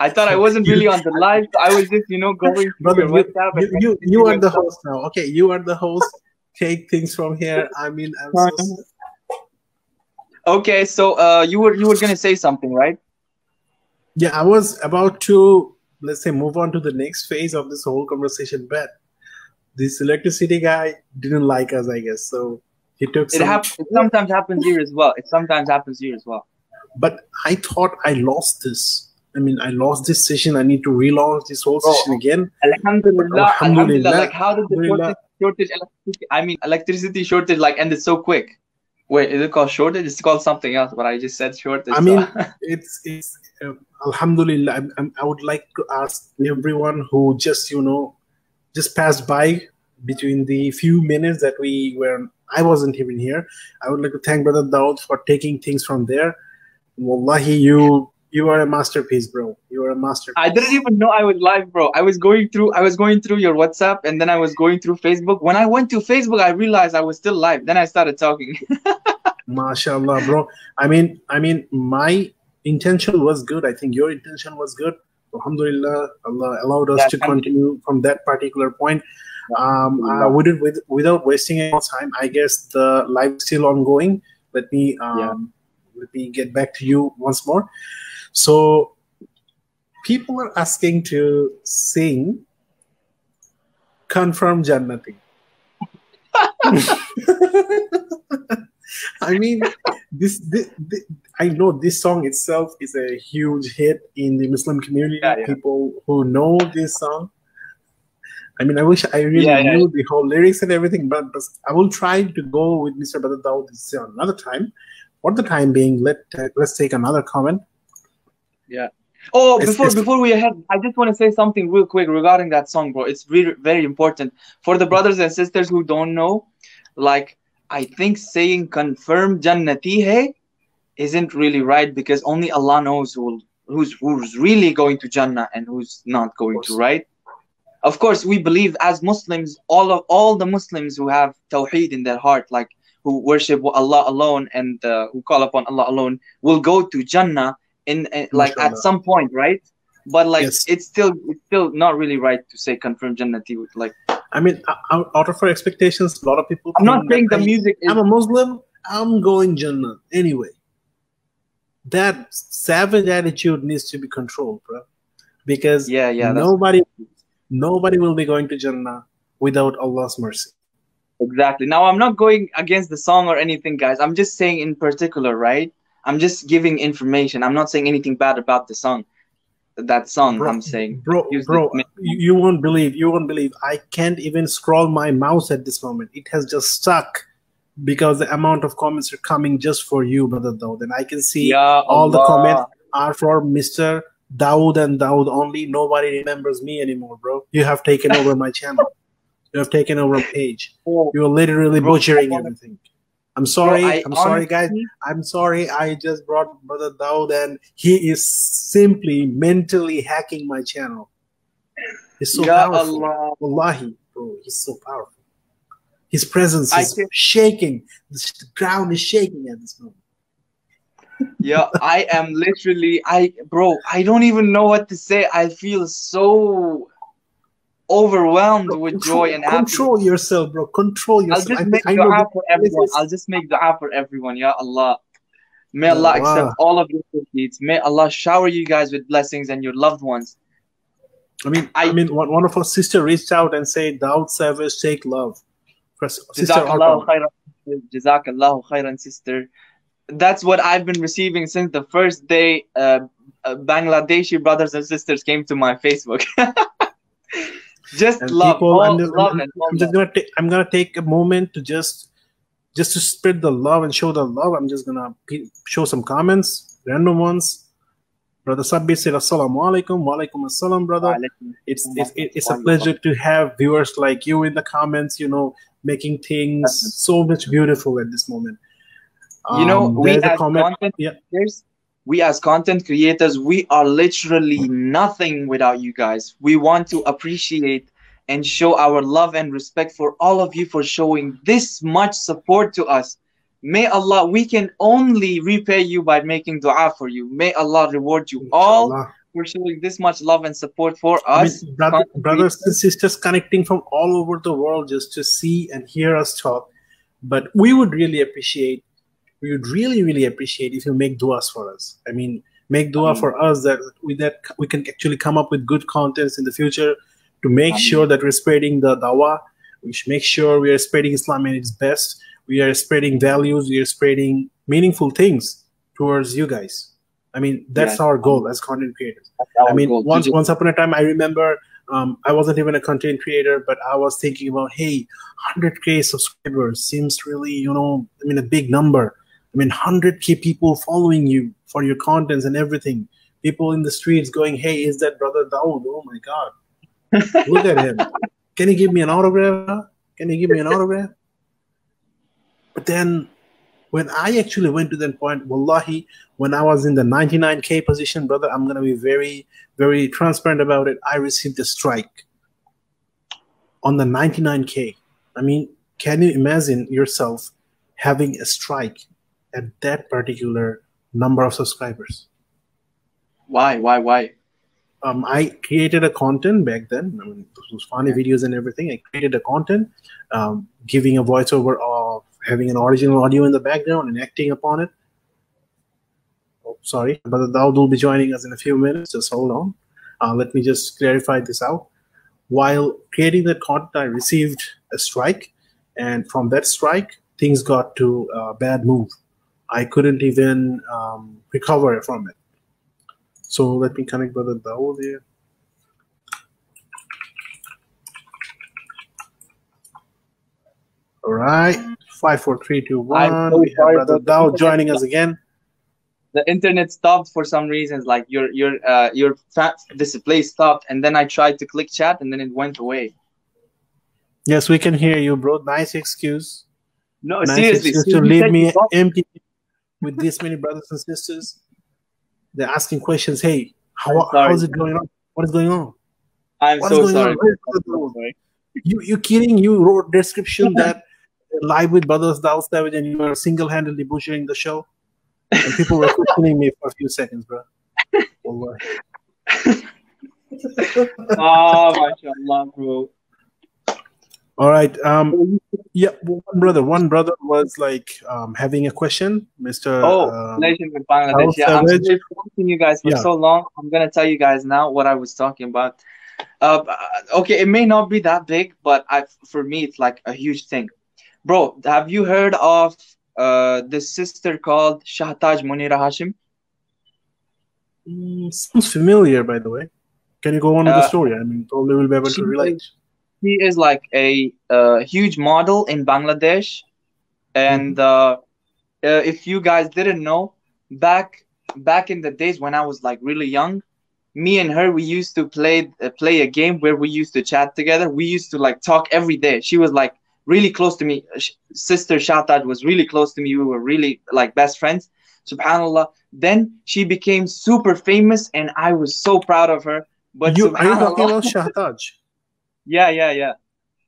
I thought I wasn't really on the live. So I was just, you know, going brother, through your you, WhatsApp. You, you, you, you are the host now. Okay, you are the host. Take things from here. I mean, I'm so... Okay, so uh, you were you were gonna say something, right? Yeah, I was about to, let's say, move on to the next phase of this whole conversation, but this electricity guy didn't like us, I guess. So he took. It, some... hap it sometimes happens here as well. It sometimes happens here as well. But I thought I lost this. I mean, I lost this session. I need to relaunch this whole oh, session again. Alhamdulillah, alhamdulillah, alhamdulillah. Like, how did the shortage, shortage electricity, I mean, electricity shortage, like, ended so quick? Wait, is it called shortage? It's called something else, but I just said shortage. I so. mean, it's, it's uh, alhamdulillah. I, I would like to ask everyone who just, you know, just passed by between the few minutes that we were, I wasn't even here. I would like to thank Brother Dawood for taking things from there. Wallahi, you... You are a masterpiece, bro. You are a masterpiece. I didn't even know I was live, bro. I was going through I was going through your WhatsApp and then I was going through Facebook. When I went to Facebook, I realized I was still live. Then I started talking. MashaAllah, bro. I mean, I mean, my intention was good. I think your intention was good. Alhamdulillah, Allah allowed us yeah, to continue from that particular point. Um, I wouldn't with, without wasting any time. I guess the live is still ongoing. Let me um yeah. let me get back to you once more. So people are asking to sing confirmed Jannati. I mean, this, this, this. I know this song itself is a huge hit in the Muslim community. Yeah, yeah. People who know this song. I mean, I wish I really yeah, yeah. knew the whole lyrics and everything, but, but I will try to go with Mister Badr Dawood another time. For the time being, let uh, let's take another comment. Yeah. Oh, it's, before it's, before we head, I just want to say something real quick regarding that song, bro. It's really very important for the brothers and sisters who don't know. Like, I think saying "confirm Jannati hai" isn't really right, because only Allah knows who who's who's really going to Jannah and who's not going to, right? Of course, we believe as Muslims, all of all the Muslims who have Tawheed in their heart, like who worship Allah alone and uh, who call upon Allah alone, will go to Jannah in, in like at some point, right? But like yes. it's still it's still not really right to say confirm Jannati with like. I mean, out of our expectations, a lot of people. I'm not saying the music. I'm a Muslim. I'm going Jannah anyway. That savage attitude needs to be controlled, bro, because yeah, yeah, nobody, nobody will be going to Jannah without Allah's mercy. Exactly. Now, I'm not going against the song or anything, guys. I'm just saying in particular, right? I'm just giving information. I'm not saying anything bad about the song. That song, bro, I'm saying, bro, bro. The... You won't believe. You won't believe. I can't even scroll my mouse at this moment. It has just stuck. Because the amount of comments are coming just for you, brother Dawood. And I can see yeah, all the comments are for Mister Dawood and Dawood only. Nobody remembers me anymore, bro. You have taken over my channel. You have taken over my page. You're literally bro, butchering everything. I'm sorry. Bro, I, I'm sorry, guys. I'm sorry. I just brought brother Dawood and he is simply mentally hacking my channel. He's so yeah, powerful. Allah. Wallahi, bro. He's so powerful. His presence is shaking. The ground is shaking at this moment. Yeah, I am literally, I, bro, I don't even know what to say. I feel so overwhelmed bro, with control, joy and happiness. Control yourself, bro. Control yourself. I'll just I, make I dua for everyone. I'll just make dua for everyone. Ya Allah. May Allah, Allah accept all of your needs. May Allah shower you guys with blessings and your loved ones. I mean, I, I mean, one of our sister reached out and said, Dawood Savage, take love. Jazakallahu khairan, Jazakallahu khairan, sister. That's what I've been receiving since the first day uh, uh, Bangladeshi brothers and sisters came to my Facebook. Just love. I'm gonna take a moment to just just to spread the love and show the love. I'm just gonna show some comments, random ones. Brother Sabbi said, Assalamu alaikum. Walaikum assalam, brother. It's, it's, it's a pleasure to have viewers like you in the comments, you know, making things so much beautiful at this moment. Um, you know, we as, content yeah. creators, we as content creators, we are literally nothing without you guys. We want to appreciate and show our love and respect for all of you for showing this much support to us. May Allah, we can only repay you by making dua for you. May Allah reward you all Allah. for showing this much love and support for us. I mean, brother, brothers and sisters connecting from all over the world just to see and hear us talk. But we would really appreciate, we would really, really appreciate if you make duas for us. I mean, make dua I mean, for us that we, that we can actually come up with good contents in the future to make I mean, sure that we're spreading the dawah. We should make sure we are spreading Islam at its best. We are spreading values. We are spreading meaningful things towards you guys. I mean, that's yeah. our goal as content creators. I mean, goal. once once upon a time, I remember um, I wasn't even a content creator, but I was thinking about, hey, one hundred K subscribers seems really, you know, I mean, a big number. I mean, one hundred K people following you for your contents and everything. People in the streets going, hey, is that brother Dawood? Oh, my God. Look at him. Can you give me an autograph? Can you give me an autograph? But then when I actually went to that point, wallahi, when I was in the ninety-nine K position, brother, I'm going to be very, very transparent about it. I received a strike on the ninety-nine K. I mean, can you imagine yourself having a strike at that particular number of subscribers? Why, why, why? Um, I created a content back then. I mean, those funny videos and everything. I created a content um, giving a voiceover of having an original audio in the background and acting upon it. Oh, sorry, Brother Dawood will be joining us in a few minutes. Just hold on. Uh, let me just clarify this out. While creating that content, I received a strike, and from that strike, things got to a bad move. I couldn't even um, recover from it. So let me connect Brother Dawood here. All right, five, four, three, two, one. I'm so we have Brother Dawood joining us again. The internet stopped for some reasons, like your your uh, your display stopped, and then I tried to click chat, and then it went away. Yes, we can hear you, bro. Nice excuse. No, nice seriously, excuse to leave me empty with this many brothers and sisters. They're asking questions. Hey, how how's it going on? What is going on? I'm what so sorry. You you kidding? You wrote description that. Live with Brothers Dawood Savage, and you were single-handedly butchering the show. And people were questioning me for a few seconds, bro. Oh, mashallah, bro. All right. Um, yeah, one brother. One brother was like um, having a question, Mister Oh, um, legend with Bangladesh. Yeah, I'm supporting you guys for yeah. so long. I'm gonna tell you guys now what I was talking about. Uh, okay, it may not be that big, but I, for me, it's like a huge thing. Bro, have you heard of uh, this sister called Shahtaj Munira Hashim? Mm, sounds familiar, by the way. Can you go on uh, with the story? I mean, probably we'll be able to relate. Is, she is like a uh, huge model in Bangladesh. And mm-hmm. uh, uh, if you guys didn't know, back back in the days when I was like really young, me and her, we used to play uh, play a game where we used to chat together. We used to like talk every day. She was like really close to me. Sister Shahtaj was really close to me. We were really like best friends. Subhanallah. Then she became super famous, and I was so proud of her. But you are you talking about Shahtaj? Yeah, yeah, yeah.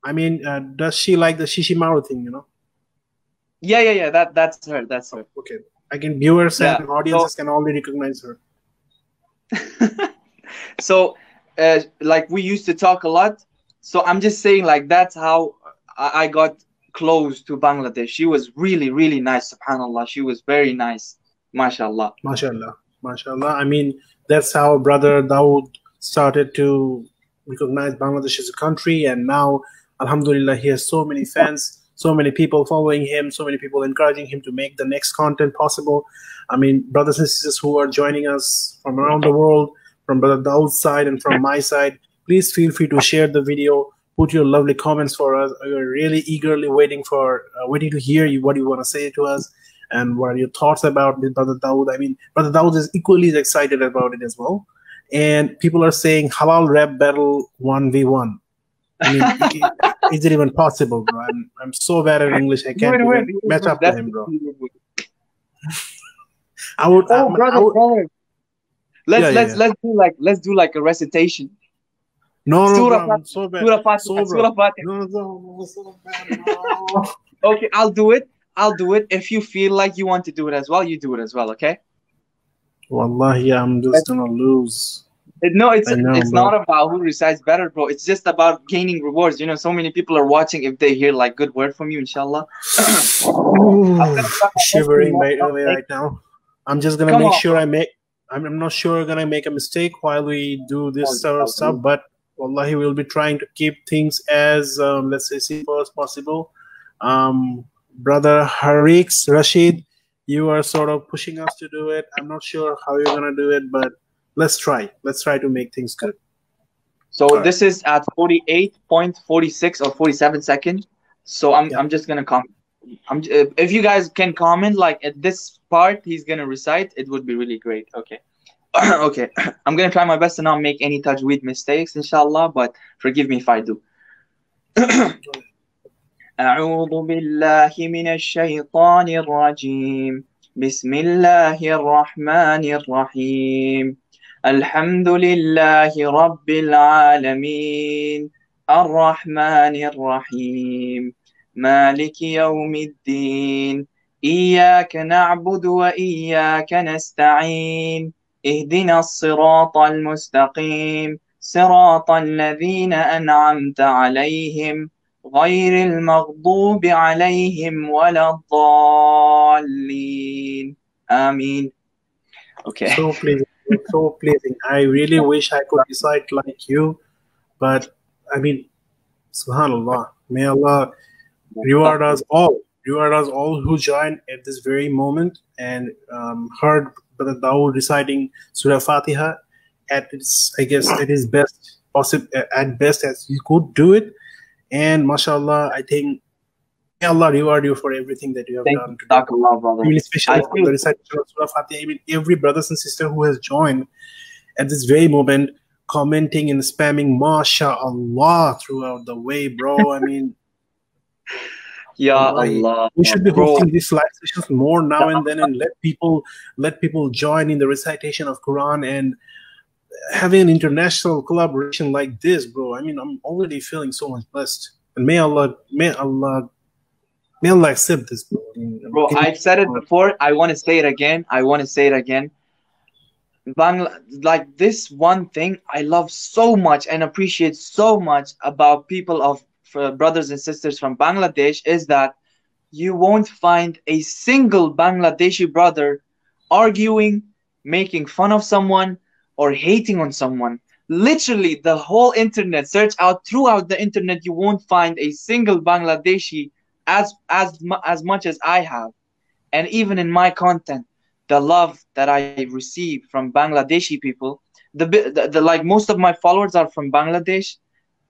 I mean, uh, does she like the Shishimaru thing? You know? Yeah, yeah, yeah. That that's her. That's her. Oh, okay. I can viewers yeah. and audiences so, can already recognize her. So, uh, like we used to talk a lot. So I'm just saying, like that's how I got close to Bangladesh. She was really, really nice, subhanAllah. She was very nice, mashallah. Mashallah, mashallah. I mean, that's how Brother Dawood started to recognize Bangladesh as a country. And now, alhamdulillah, he has so many fans, so many people following him, so many people encouraging him to make the next content possible. I mean, brothers and sisters who are joining us from around the world, from Brother Dawood's side and from my side, please feel free to share the video. Put your lovely comments for us. We're really eagerly waiting for, uh, waiting to hear you what you want to say to us, and what are your thoughts about this, Brother Dawood. I mean, Brother Dawood is equally as excited about it as well. And people are saying halal rap battle one v one. I mean, is it even possible, bro? I'm, I'm so bad at English. I can't even wait, wait, wait, match up with him, bro. I would. Oh, um, brother, I would, brother. Let's yeah, let's yeah, yeah. let's do like let's do like a recitation. No, no, Surah no, so bad. Surah Fatiha, so Surah Fatiha. No, no, no, so bad, no. Okay, I'll do it. I'll do it. If you feel like you want to do it as well, you do it as well, okay? Wallahi, I'm just That's... gonna lose. It, no, it's know, it's bro. Not about who recites better, bro. It's just about gaining rewards. You know, so many people are watching if they hear like good word from you, inshallah. Ooh, shivering right away right now. I'm just gonna Come make on. sure I make I'm, I'm not sure I'm gonna make a mistake while we do this oh, sort of stuff, but wallahi, we'll be trying to keep things as, um, let's say, simple as possible. Um, Brother Harix, Rashid, you are sort of pushing us to do it. I'm not sure how you're going to do it, but let's try. Let's try to make things good. So All this right. is at forty-eight point four six or forty-seven seconds. So I'm, yeah. I'm just going to comment. I'm, if you guys can comment, like at this part, he's going to recite, it would be really great. Okay. Okay, I'm going to try my best to not make any tajweed mistakes, inshallah, but forgive me if I do. أعوذ بالله من الشيطان الرجيم بسم الله الرحمن الرحيم الحمد لله رب العالمين الرحمن الرحيم مالك يوم الدين إياك نعبد وإياك نستعين اهدنا الصراط المستقيم صراط الذين أنعمت عليهم غير المغضوب عليهم ولا الضالين آمين. Okay. So pleasing, so pleasing. I really wish I could recite like you, but I mean, subhanallah, may Allah reward us all, reward us all who join at this very moment and um, heard Brother Dawood reciting Surah Fatiha at its, I guess, at his best possible, at best as he could do it. And mashallah, I think may Allah reward you for everything that you have Thank done. Thank you, Allah, brother. I mean, especially the recitation of Surah Fatiha. I mean, every brothers and sister who has joined at this very moment, commenting and spamming "MashaAllah" throughout the way, bro. I mean, yeah, Allah. We should be hosting these live sessions more now and then, and let people let people join in the recitation of Quran and having an international collaboration like this, bro. I mean, I'm already feeling so much blessed, and may Allah, may Allah, may Allah accept this, bro. I mean, bro, I've said it before. I want to say it again. I want to say it again. Bangla like this one thing I love so much and appreciate so much about people of uh, brothers and sisters from Bangladesh is that you won't find a single Bangladeshi brother arguing, making fun of someone, or hating on someone. Literally, the whole internet, search out throughout the internet, you won't find a single Bangladeshi as as as much as I have, and even in my content. The love that I receive from Bangladeshi people, the, the, the like most of my followers are from Bangladesh,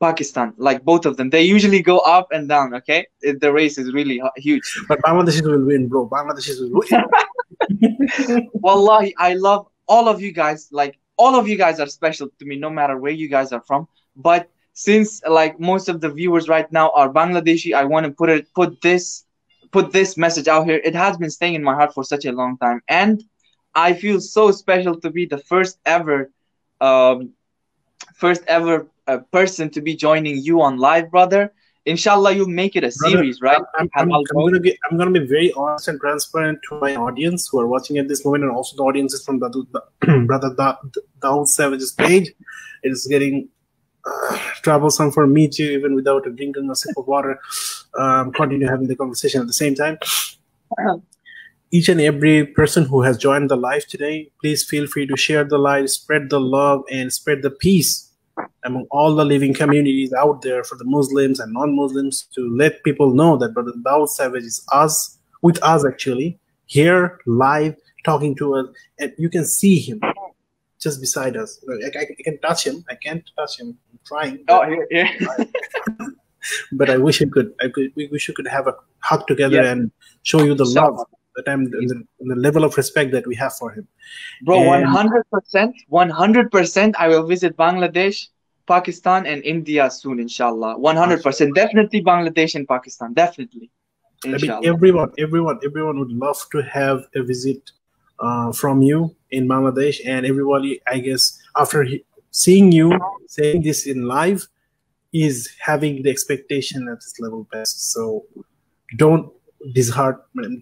Pakistan, like both of them. They usually go up and down, okay? It, the race is really huge. But Bangladeshis will win, bro. Bangladeshis will win. Wallahi, I love all of you guys. Like, all of you guys are special to me, no matter where you guys are from. But since, like, most of the viewers right now are Bangladeshi, I want to put it, put this... put this message out here. It has been staying in my heart for such a long time, and I feel so special to be the first ever um, first ever uh, person to be joining you on live, brother. Inshallah, you make it a brother, series, right? I'm, I'm, I'm, gonna be, I'm gonna be very honest and transparent to my audience who are watching at this moment, and also the audiences from Dawood, brother da, Dawood Savage's page. It is getting Uh, troublesome for me too, even without a drinking a sip of water, um, continue having the conversation at the same time. Each and every person who has joined the live today, please feel free to share the live, spread the love, and spread the peace among all the living communities out there for the Muslims and non-Muslims, to let people know that Brother Dawood Savage is us, with us actually, here live, talking to us, and you can see him just beside us. I, I, I can touch him. I can't touch him. I'm trying. Oh, yeah, yeah. But I wish I could. I could. We wish we could have a hug together, yeah, and show you the Shout love out. that I'm the, the level of respect that we have for him. Bro, one hundred percent, one hundred percent. I will visit Bangladesh, Pakistan, and India soon, inshallah. One hundred percent, definitely Bangladesh and Pakistan, definitely. Inshallah. I mean, everyone, everyone, everyone would love to have a visit uh, from you in Bangladesh, and everybody, I guess, after he, seeing you saying this in live, is having the expectation at this level best. So don't disheart,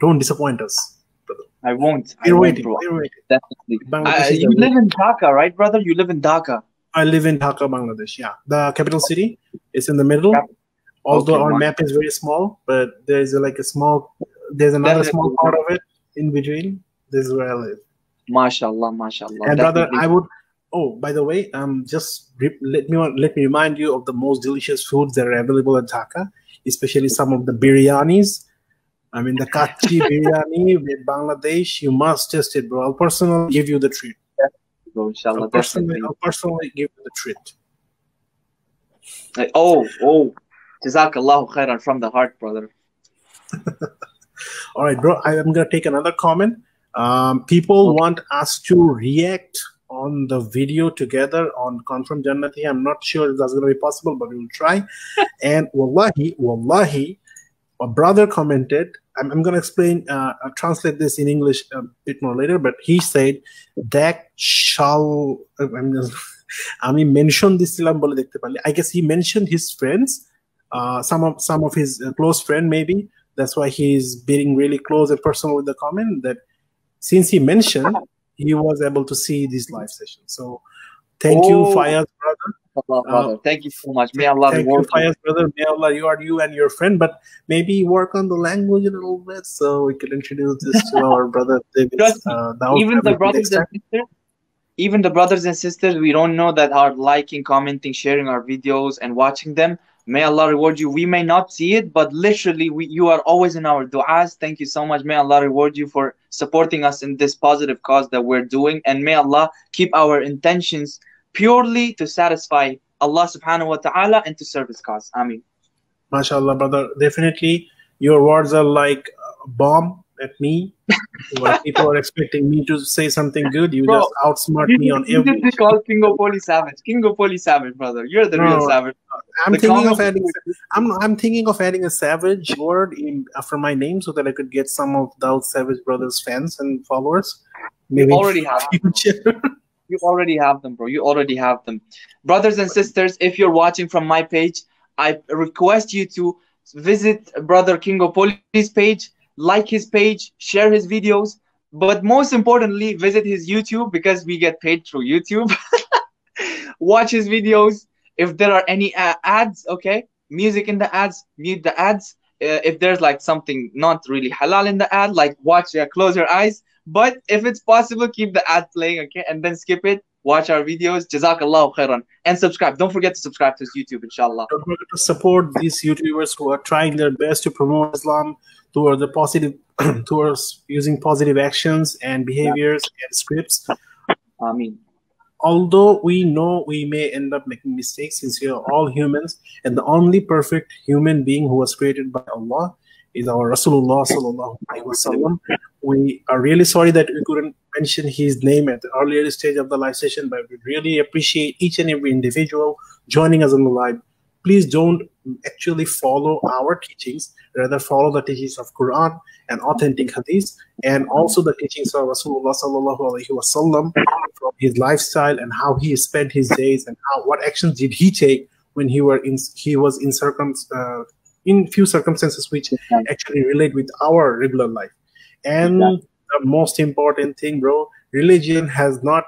don't disappoint us, brother. I won't. You're waiting. You're waiting. Definitely. Uh, you live in Dhaka, right, brother? You live in Dhaka. I live in Dhaka, Bangladesh. Yeah, the capital city. It's in the middle. Cap Although okay, our map is very small, but there is like a small. There's another Definitely. small part of it in between. This is where I live. MashaAllah, MashaAllah. And brother, I would, oh, by the way, um, just let me let me remind you of the most delicious foods that are available in Dhaka, especially some of the biryanis. I mean, the Kachi biryani with Bangladesh, you must test it, bro. I'll personally give you the treat. Bro, inshallah, I'll, personally, I'll personally give you the treat. Like, oh, oh, Jazakallahu khairan from the heart, brother. All right, bro, I'm going to take another comment. Um, people okay. want us to react on the video together on Confirm Jannati. I'm not sure if that's going to be possible, but we will try. And wallahi, wallahi, a brother commented, I'm, I'm going to explain, uh, I'll translate this in English a bit more later, but he said, that shall, I'm just, I mean, mentioned this, I guess he mentioned his friends, uh, some of, some of his close friend maybe, that's why he's being really close and personal with the comment that, since he mentioned, he was able to see this live session. So, thank oh. you, Fayaz, brother. Allah, brother. Uh, thank you so much. May Allah thank reward you, Fayaz, brother. May Allah reward you and your friend. But maybe work on the language a little bit so we can introduce this to our brother David. Uh, even the brothers and sisters, even the brothers and sisters we don't know that are liking, commenting, sharing our videos and watching them. May Allah reward you. We may not see it, but literally we, you are always in our du'as. Thank you so much. May Allah reward you for supporting us in this positive cause that we're doing. And may Allah keep our intentions purely to satisfy Allah subhanahu wa ta'ala and to serve His cause. Ameen. MashaAllah, brother. Definitely your words are like a bomb at me. People are expecting me to say something good. You Bro, just outsmart you, me on you everything. This is called Kingopoly Savage. Kingopoly Savage, brother. You're the no, real savage. I'm thinking, of adding, I'm, I'm thinking of adding a savage word in, after my name so that I could get some of Dawood Savage Brothers fans and followers. Maybe you already have them. You already have them, bro. You already have them. Brothers and sisters, if you're watching from my page, I request you to visit Brother Kingopoly's page. Like his page, share his videos, but most importantly, visit his YouTube because we get paid through YouTube. Watch his videos. If there are any uh, ads, okay, music in the ads, mute the ads. Uh, if there's like something not really halal in the ad, like watch, uh, close your eyes. But if it's possible, keep the ad playing, okay, and then skip it. Watch our videos. Jazakallahu khairan. And subscribe. Don't forget to subscribe to his YouTube, inshallah. Don't forget to support these YouTubers who are trying their best to promote Islam towards the positive, towards using positive actions and behaviors yeah. and scripts. I mean, although we know we may end up making mistakes since we are all humans, and the only perfect human being who was created by Allah is our Rasulullah sallallahu alaihi wasallam. We are really sorry that we couldn't mention his name at the earlier stage of the live session, but we really appreciate each and every individual joining us on the live. Please don't actually follow our teachings, rather follow the teachings of Quran and authentic hadith, and also the teachings of Rasulullah sallallahu alaihi wasallam, from his lifestyle and how he spent his days and how what actions did he take when he were in he was in circum. Uh, in few circumstances which actually relate with our regular life. And exactly. the most important thing, bro, religion has not,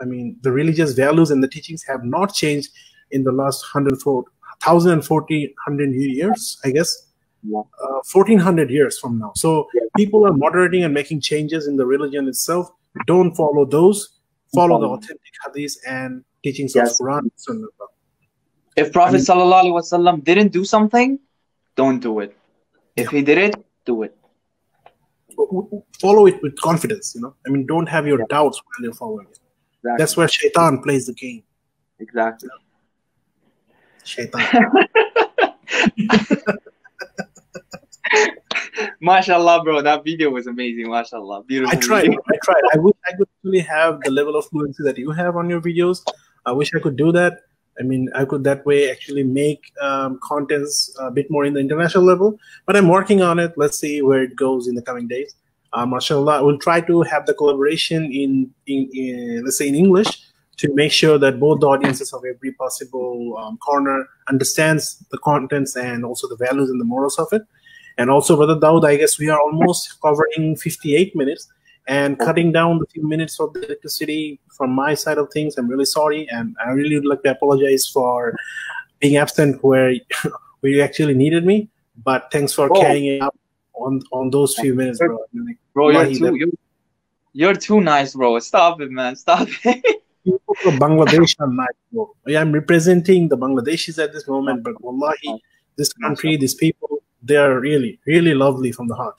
I mean, the religious values and the teachings have not changed in the last one hundred forty, one hundred years, I guess, yeah. uh, fourteen hundred years from now. So yeah. people are moderating and making changes in the religion itself. Don't follow those. Follow mm-hmm. the authentic hadith and teachings yes. of Quran and Sunnah. If Prophet I mean, sallallahu alaihi wasallam didn't do something, don't do it. If he did it, do it. Follow it with confidence, you know. I mean, don't have your yeah. doubts while you're following it. Exactly. That's where Shaitan plays the game. Exactly. Shaitan. MashaAllah, bro. That video was amazing. MashaAllah. Beautiful. I tried. Bro, I tried. I wish I could really have the level of fluency that you have on your videos. I wish I could do that. I mean, I could that way actually make um, contents a bit more in the international level, but I'm working on it. Let's see where it goes in the coming days. Uh, MashaAllah, we'll try to have the collaboration in, in, in, let's say, in English to make sure that both the audiences of every possible um, corner understands the contents and also the values and the morals of it. And also, Brother Dawood, I guess we are almost covering fifty-eight minutes and cutting down the few minutes of the electricity from my side of things. I'm really sorry, and I really would like to apologize for being absent where we actually needed me. But thanks for bro. carrying it up on, on those few minutes, bro. Bro, you're too, you're, you're too nice, bro. Stop it, man. Stop it. Bangladesh are nice, bro. I'm representing the Bangladeshis at this moment, but wallahi, this country, these people, they are really, really lovely from the heart.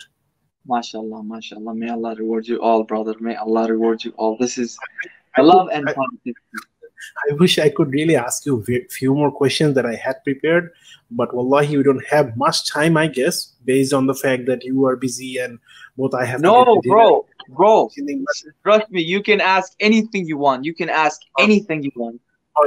MashaAllah, MashaAllah. May Allah reward you all, brother. May Allah reward you all. This is I, I love I, and positivity. I wish I could really ask you a few more questions that I had prepared, but wallahi, we don't have much time, I guess, based on the fact that you are busy and both I have no, to bro, bro. Trust me, you can ask anything you want. You can ask anything you want.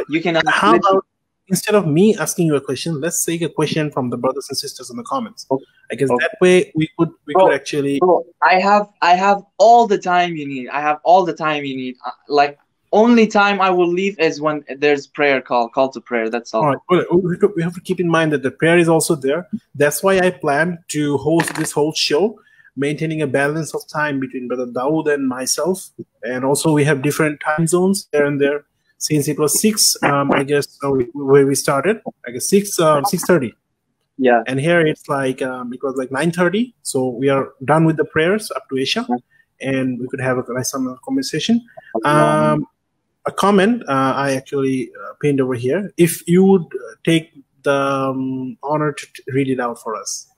You can ask How about Instead of me asking you a question, let's take a question from the brothers and sisters in the comments. Okay. I guess okay. that way we could we bro, could actually. Bro, I have I have all the time you need. I have all the time you need. Like only time I will leave is when there's prayer call call to prayer. That's all. All right. We have to keep in mind that the prayer is also there. That's why I plan to host this whole show, maintaining a balance of time between Brother Dawood and myself, and also we have different time zones there and there. Since it was six, um, I guess so we, where we started, I guess six, um, six thirty. Yeah. And here it's like um, it was like nine thirty. So we are done with the prayers up to Isha, and we could have a nice summer conversation. Um, a comment uh, I actually uh, pinned over here. If you would take the um, honor to read it out for us.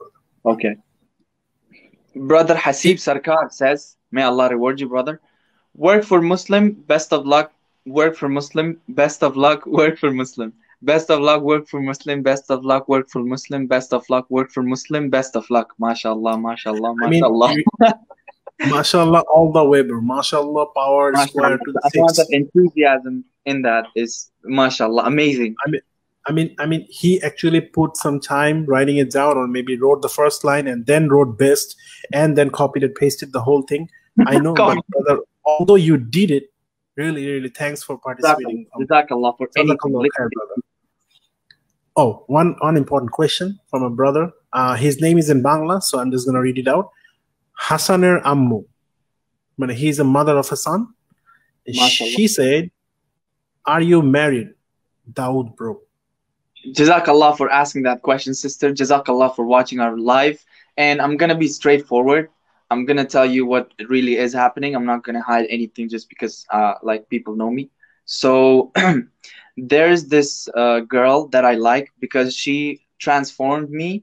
Okay. Brother Hasib Sarkar says, may Allah reward you, brother. Work for Muslim, best of luck. Work for Muslim, best of luck. Work for Muslim, best of luck. Work for Muslim, best of luck. Work for Muslim, best of luck. Work for Muslim, best of luck. MashaAllah, MashaAllah, MashaAllah. I mean, MashaAllah all the way, bro. MashaAllah, power Masha square to the six. Amount of enthusiasm in that is MashaAllah, amazing. I mean, I mean, I mean, he actually put some time writing it down, or maybe wrote the first line and then wrote best, and then copied and pasted the whole thing. I know, but brother, although you did it, really, really, thanks for participating. JazakAllah for anything. Oh, one unimportant question from a brother. Uh, his name is in Bangla, so I'm just gonna read it out. Hassaner Ammu. But he's a mother of a son. She said, "Are you married, Dawood bro?" JazakAllah for asking that question, sister. JazakAllah for watching our live. And I'm going to be straightforward. I'm going to tell you what really is happening. I'm not going to hide anything just because, uh, like, people know me. So there's this uh, girl that I like because she transformed me.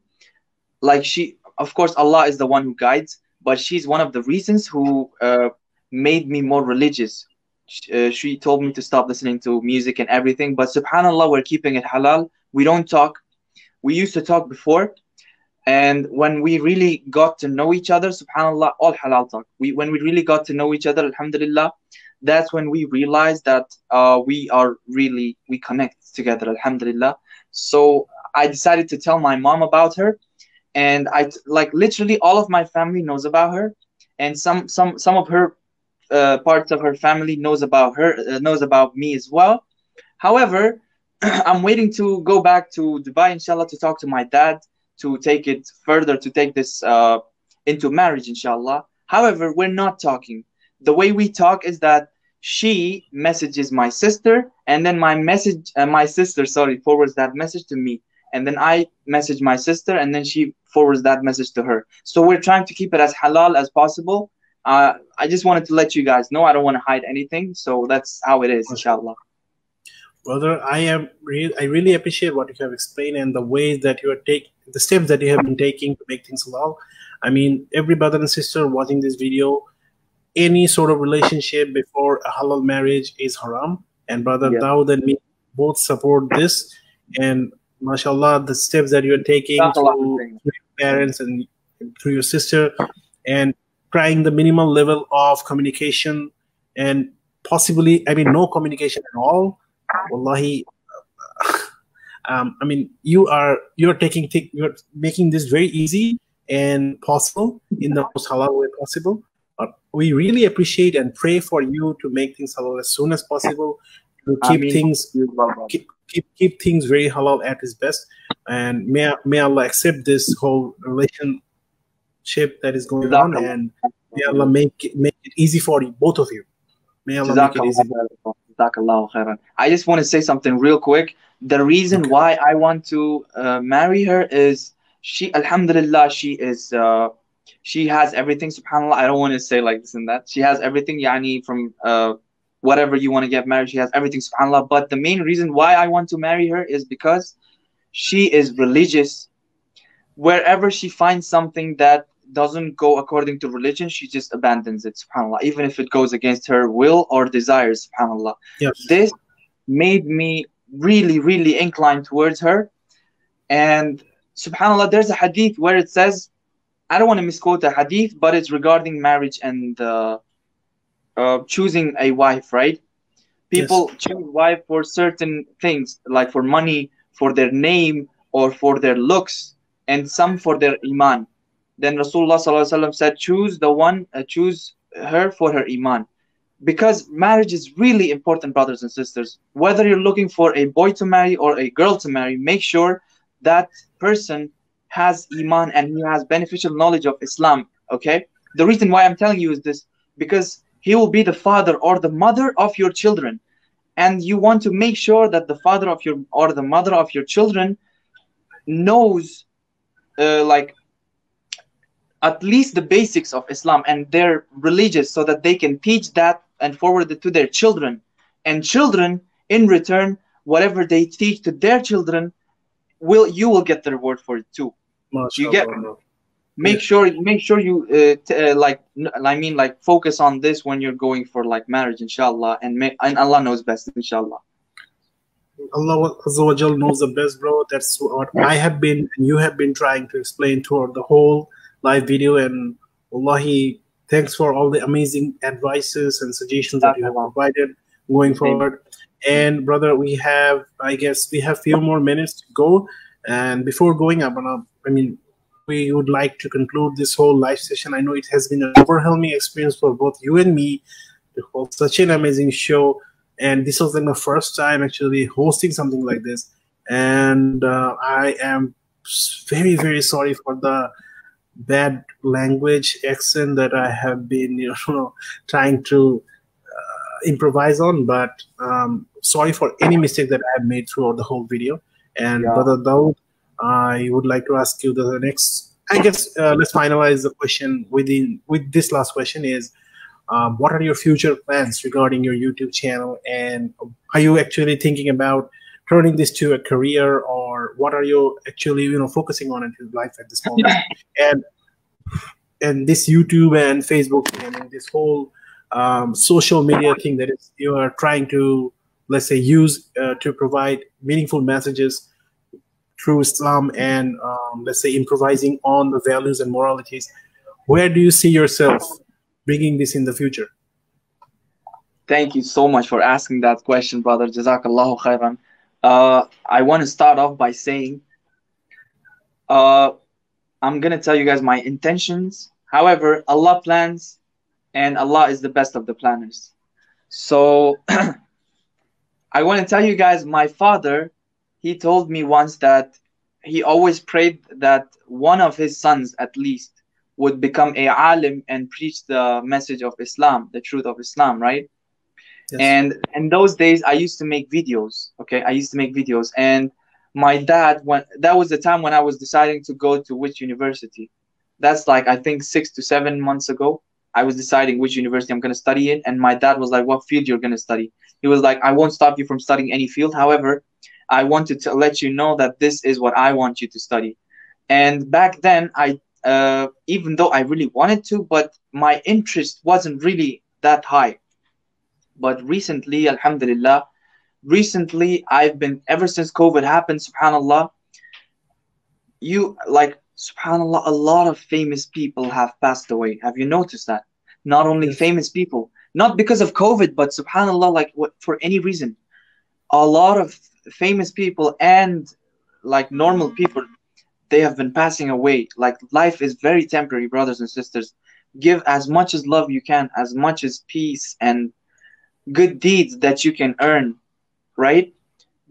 Like, she, of course, Allah is the one who guides, but she's one of the reasons who uh, made me more religious. She, uh, she told me to stop listening to music and everything. But subhanAllah, we're keeping it halal. We don't talk. We used to talk before, and when we really got to know each other, subhanAllah, all halal talk. We, when we really got to know each other, alhamdulillah, that's when we realized that uh, we are really, we connect together, alhamdulillah. So I decided to tell my mom about her, and I, like, literally all of my family knows about her, and some, some, some of her uh, parts of her family knows about her, uh, knows about me as well. However, I'm waiting to go back to Dubai, inshallah, to talk to my dad, to take it further, to take this uh, into marriage, inshallah. However, we're not talking. The way we talk is that she messages my sister, and then my message, uh, my sister, sorry, forwards that message to me. And then I message my sister, and then she forwards that message to her. So we're trying to keep it as halal as possible. Uh, I just wanted to let you guys know. I don't want to hide anything. So that's how it is, inshallah. Brother, I am re I really appreciate what you have explained and the ways that you are taking, the steps that you have been taking to make things halal. I mean, every brother and sister watching this video, any sort of relationship before a halal marriage is haram. And brother yeah. Dawood and me both support this. And mashallah, the steps that you are taking through your parents and through your sister, and trying the minimal level of communication, and possibly, I mean, no communication at all. Wallahi, um, I mean, you are you're taking you're making this very easy and possible in the most halal way possible. But we really appreciate and pray for you to make things halal as soon as possible, to keep I mean, things keep, keep keep things very halal at its best. And may may Allah accept this whole relationship that is going on, and may Allah make it, make it easy for you, both of you. May Allah make it easy. I just want to say something real quick. The reason okay. why I want to uh, marry her is she, alhamdulillah, she is, uh, she has everything, subhanAllah. I don't want to say like this and that. She has everything, yani, from uh, whatever you want to get married, she has everything, subhanAllah. But the main reason why I want to marry her is because she is religious. Wherever she finds something that doesn't go according to religion, she just abandons it, subhanAllah, even if it goes against her will or desires, subhanAllah. Yes. This made me really, really inclined towards her. And subhanAllah, there's a hadith where it says, I don't want to misquote a hadith, but it's regarding marriage and uh, uh, choosing a wife, right? People yes. choose wife for certain things, like for money, for their name, or for their looks, and some for their iman. Then Rasulullah sallallahu alaihi wasallam said, choose the one, uh, choose her for her iman. Because marriage is really important, brothers and sisters. Whether you're looking for a boy to marry or a girl to marry, make sure that person has iman and he has beneficial knowledge of Islam, okay? The reason why I'm telling you is this, because he will be the father or the mother of your children. And you want to make sure that the father of your, or the mother of your children knows, uh, like, at least the basics of Islam, and they're religious so that they can teach that and forward it to their children. and children, in return, whatever they teach to their children, will you will get the reward for it too. Mashallah. You get make yeah. sure make sure you uh, t uh, like I mean like focus on this when you're going for like marriage, inshallah, and may and Allah knows best, inshallah. Allah Azza wa Jal knows the best, bro. That's what I have been and you have been trying to explain throughout the whole live video. And Wallahi, thanks for all the amazing advices and suggestions that you have provided going forward. And brother, we have, I guess we have few more minutes to go. And before going, I'm gonna, I mean, we would like to conclude this whole live session. I know it has been an overwhelming experience for both you and me. It was such an amazing show. And this was like my first time actually hosting something like this. And uh, I am very, very sorry for the bad language accent that I have been, you know, trying to uh, improvise on. But um, sorry for any mistake that I have made throughout the whole video. And yeah. Brother Dawood, I would like to ask you the next, I guess, uh, let's finalize the question within with this last question is, Um, what are your future plans regarding your YouTube channel, and are you actually thinking about turning this to a career, or what are you actually, you know, focusing on in your life at this moment? and and this YouTube and Facebook thing, and this whole um, social media thing that is, you are trying to, let's say, use uh, to provide meaningful messages through Islam and um, let's say improvising on the values and moralities. Where do you see yourself bringing this in the future? Thank you so much for asking that question, brother. Jazakallahu khairan. Uh, I want to start off by saying, uh, I'm going to tell you guys my intentions. However, Allah plans, and Allah is the best of the planners. So I want to tell you guys, my father, he told me once that he always prayed that one of his sons, at least, would become a alim and preach the message of Islam, the truth of Islam, right? Yes. And in those days, I used to make videos, okay? I used to make videos. And my dad, when, that was the time when I was deciding to go to which university. That's like, I think, six to seven months ago. I was deciding which university I'm going to study in. And my dad was like, what field you're going to study? He was like, I won't stop you from studying any field. However, I wanted to let you know that this is what I want you to study. And back then, I... Uh, even though I really wanted to, but my interest wasn't really that high. But recently, alhamdulillah, recently I've been, ever since COVID happened, subhanallah, you like, subhanallah, a lot of famous people have passed away. Have you noticed that? Not only famous people, not because of COVID, but subhanallah, like what, for any reason, a lot of famous people and like normal people, they have been passing away. Like, life is very temporary, brothers and sisters. Give as much as love you can, as much as peace and good deeds that you can earn, right?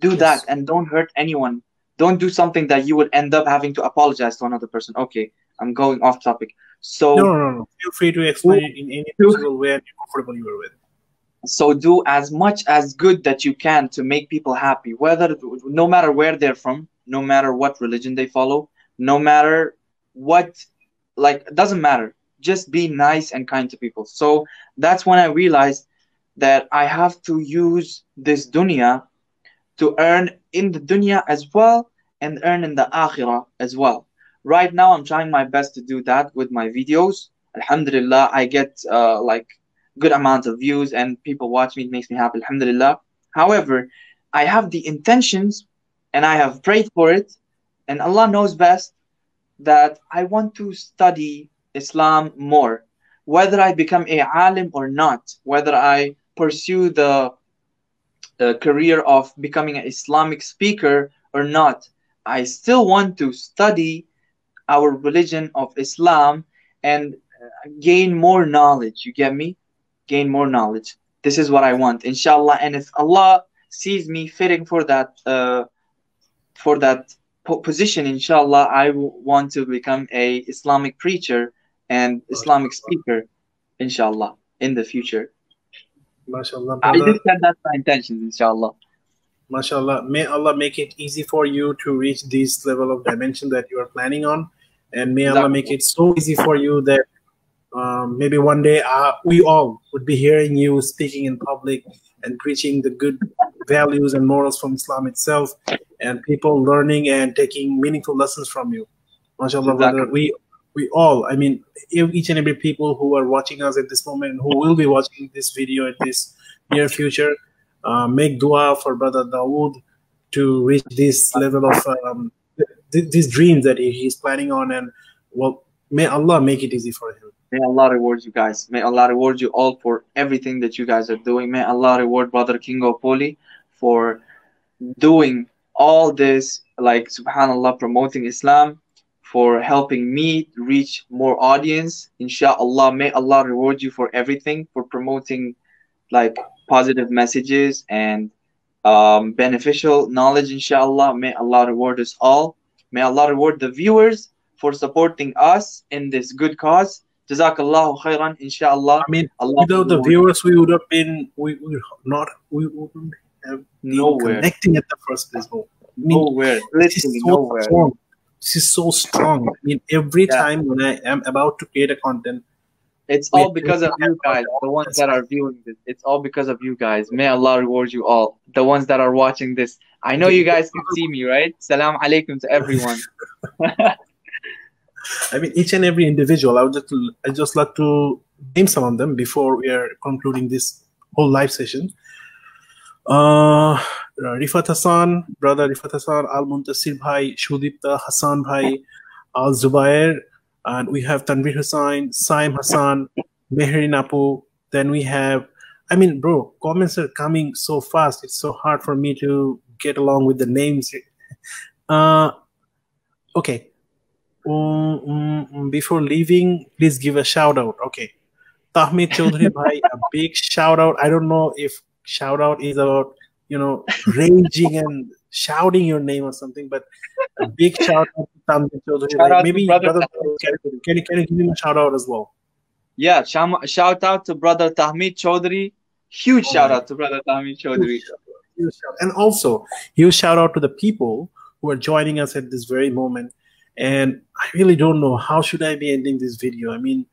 Do yes. that, and don't hurt anyone. Don't do something that you would end up having to apologize to another person. Okay, I'm going off topic. So no, no, no. Feel free to explain it in any possible way and you're comfortable you are with. So do as much as good that you can to make people happy, whether, no matter where they're from, no matter what religion they follow, no matter what, like, doesn't matter. Just be nice and kind to people. So that's when I realized that I have to use this dunya to earn in the dunya as well and earn in the akhirah as well. Right now, I'm trying my best to do that with my videos. Alhamdulillah, I get uh, like good amount of views and people watch me. It makes me happy. Alhamdulillah. However, I have the intentions and I have prayed for it, and Allah knows best, that I want to study Islam more. Whether I become a alim or not, whether I pursue the uh, career of becoming an Islamic speaker or not, I still want to study our religion of Islam and uh, gain more knowledge. You get me? Gain more knowledge. This is what I want, inshallah. And if Allah sees me fitting for that, uh, for that position, inshallah, I want to become a Islamic preacher and Islamic speaker, inshallah, in the future. MashaAllah, I just said that's my intentions, inshallah. MashaAllah, may Allah make it easy for you to reach this level of dimension that you are planning on, and may Allah make it so easy for you that um, maybe one day uh, we all would be hearing you speaking in public and preaching the good values and morals from Islam itself, and people learning and taking meaningful lessons from you. MashaAllah, exactly. brother, we we all, I mean, each and every people who are watching us at this moment, who will be watching this video at this near future, uh, make dua for brother Dawood to reach this level of um, th this dream that he, he's planning on, and well, may Allah make it easy for him. May Allah reward you guys. May Allah reward you all for everything that you guys are doing. May Allah reward brother Kingopoly for doing all this, like subhanallah, promoting Islam, for helping me reach more audience. Inshallah, may Allah reward you for everything, for promoting like positive messages and um, beneficial knowledge. Inshallah, may Allah reward us all. May Allah reward the viewers for supporting us in this good cause. Jazakallahu khairan, inshallah. I mean, Allah without the viewers, we would have been, we would not, we wouldn't have nowhere. Connecting at the first place. I mean, nowhere. Literally so nowhere. Strong. This is so strong. I mean, every yeah. time when I am about to create a content, it's all because of you guys, the ones that are viewing this. It's all because of you guys. May Allah reward you all, the ones that are watching this. I know you guys can see me, right? Salam alaikum to everyone. I mean, each and every individual, I would just, I just like to name some of them before we are concluding this whole live session. Uh, Rifat Hassan, brother Rifat Hassan, Al Muntasir Bhai, Shudipta Hassan Bhai, Al Zubair, and we have Tanvir Hussain, Saim Hassan, Meherin Apu. Then we have, I mean, bro, comments are coming so fast. It's so hard for me to get along with the names. Uh, okay. Um, um, before leaving, please give a shout out. Okay, Tahmid Chaudhry Bhai, a big shout out. I don't know if shout out is about, you know, raging and shouting your name or something, but a big shout out to Tahmid Chaudhry Bhai. Maybe brother, brother, can, can, you, can you give him a shout out as well? Yeah, shout out to brother Tahmid Chaudhry. Huge oh, shout man. out to brother Tahmid Chaudhry. Huge, huge shout. And also, huge shout out to the people who are joining us at this very moment. And I really don't know how should I be ending this video. I mean,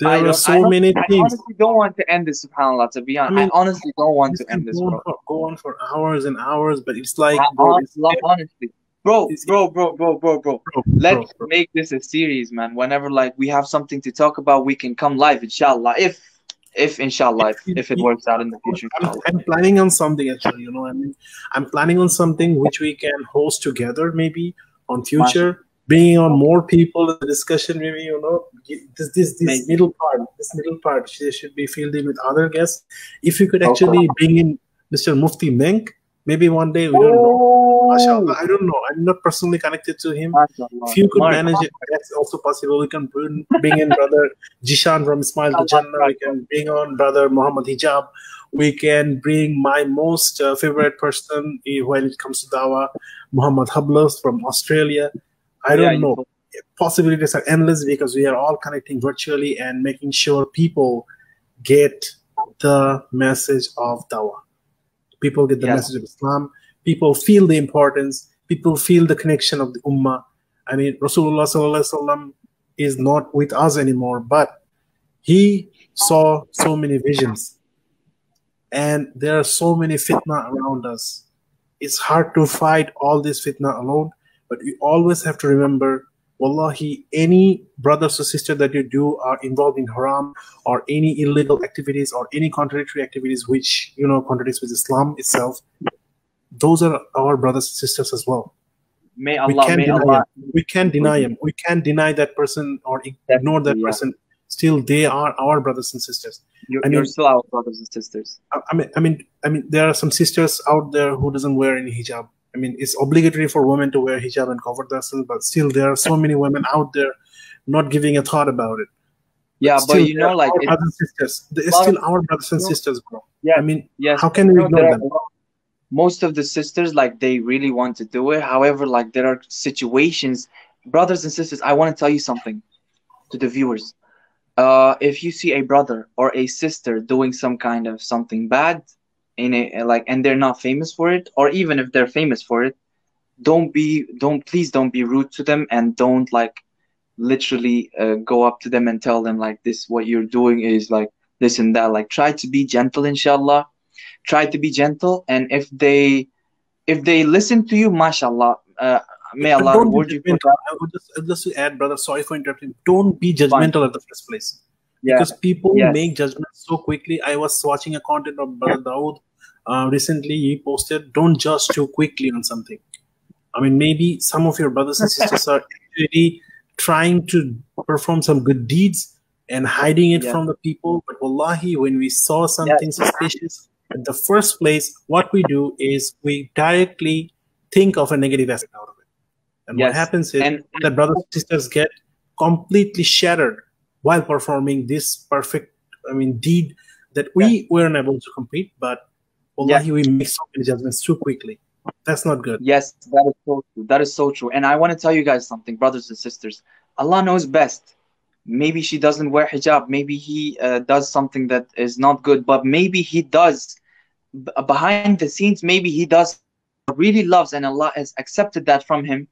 there I are so many things. I honestly don't want to end this, subhanAllah, to be honest. I, mean, I honestly don't want to end this, bro. For, go on for hours and hours, but it's like... I, bro, honest, it's, love, honestly, bro, it's, bro, bro, bro, bro, bro, bro. Let's bro, make this a series, man. Whenever, like, we have something to talk about, we can come live, inshallah. If, if inshallah, if, if it works out in the future. I'm, I'm planning on something, actually, you know I mean? I'm planning on something which we can host together, maybe, on future. Bringing on more people in the discussion, maybe, you know, this this this middle part, this middle part, she should be filled in with other guests. If you could actually okay. bring in Mister Mufti Menk, maybe one day, we don't know. Mashallah, I don't know. I'm not personally connected to him. Mashallah. If you could Mark, manage Mark. it, that's also possible. We can bring, bring in brother Jishan from Ismail to Jannah. We can bring on brother Muhammad Hijab. We can bring my most uh, favorite person when it comes to Dawah, Muhammad Hablous from Australia. I don't yeah, know. Possibilities are endless because we are all connecting virtually and making sure people get the message of Dawah. People get the yeah. message of Islam. People feel the importance. People feel the connection of the Ummah. I mean, Rasulullah Sallallahu Alaihi Wasallam is not with us anymore, but he saw so many visions. And there are so many fitna around us. It's hard to fight all this fitna alone. But you always have to remember, wallahi, any brothers or sisters that you do are involved in haram or any illegal activities or any contradictory activities which, you know, contradicts with Islam itself. Those are our brothers and sisters as well. May Allah, we can may deny Allah. Him. We can deny him. We can deny that person or ignore that yeah. person. Still, they are our brothers and sisters. You're, I mean, you're still our brothers and sisters. I, I mean, I mean, I mean, there are some sisters out there who doesn't wear any hijab. I mean, it's obligatory for women to wear hijab and cover themselves, but still there are so many women out there not giving a thought about it. Yeah, but, but you know, like... It's, brothers and sisters. It's still our brothers and sisters, bro. Yeah, I mean, yes, how can we ignore them? Most of the sisters, like, they really want to do it. However, like, there are situations. Brothers and sisters, I want to tell you something to the viewers. Uh, if you see a brother or a sister doing some kind of something bad, in a like and they're not famous for it, or even if they're famous for it, don't be don't please don't be rude to them, and don't like literally uh, go up to them and tell them like this what you're doing is like this and that. Like, try to be gentle, inshallah. Try to be gentle, and if they if they listen to you, mashallah, uh, may Allah reward you for that. I would just, just to add, brother, sorry for interrupting. Don't be judgmental at the first place. Yeah. Because people yeah. make judgments so quickly. I was watching a content of Brother yeah. Dawood uh, recently. He posted, don't judge too quickly on something. I mean, maybe some of your brothers and sisters are actually trying to perform some good deeds and hiding it yeah. from the people. But wallahi, when we saw something yeah. suspicious, at the first place, what we do is we directly think of a negative aspect out of it. And yes. what happens is and that brothers and sisters get completely shattered while performing this perfect, I mean, deed that we yeah. were unable to complete, but wallahi, yeah. we make so many judgments too quickly. That's not good. Yes, that is so true. That is so true. And I want to tell you guys something, brothers and sisters. Allah knows best. Maybe she doesn't wear hijab. Maybe he uh, does something that is not good, but maybe he does. B behind the scenes, maybe he does really loves and Allah has accepted that from him.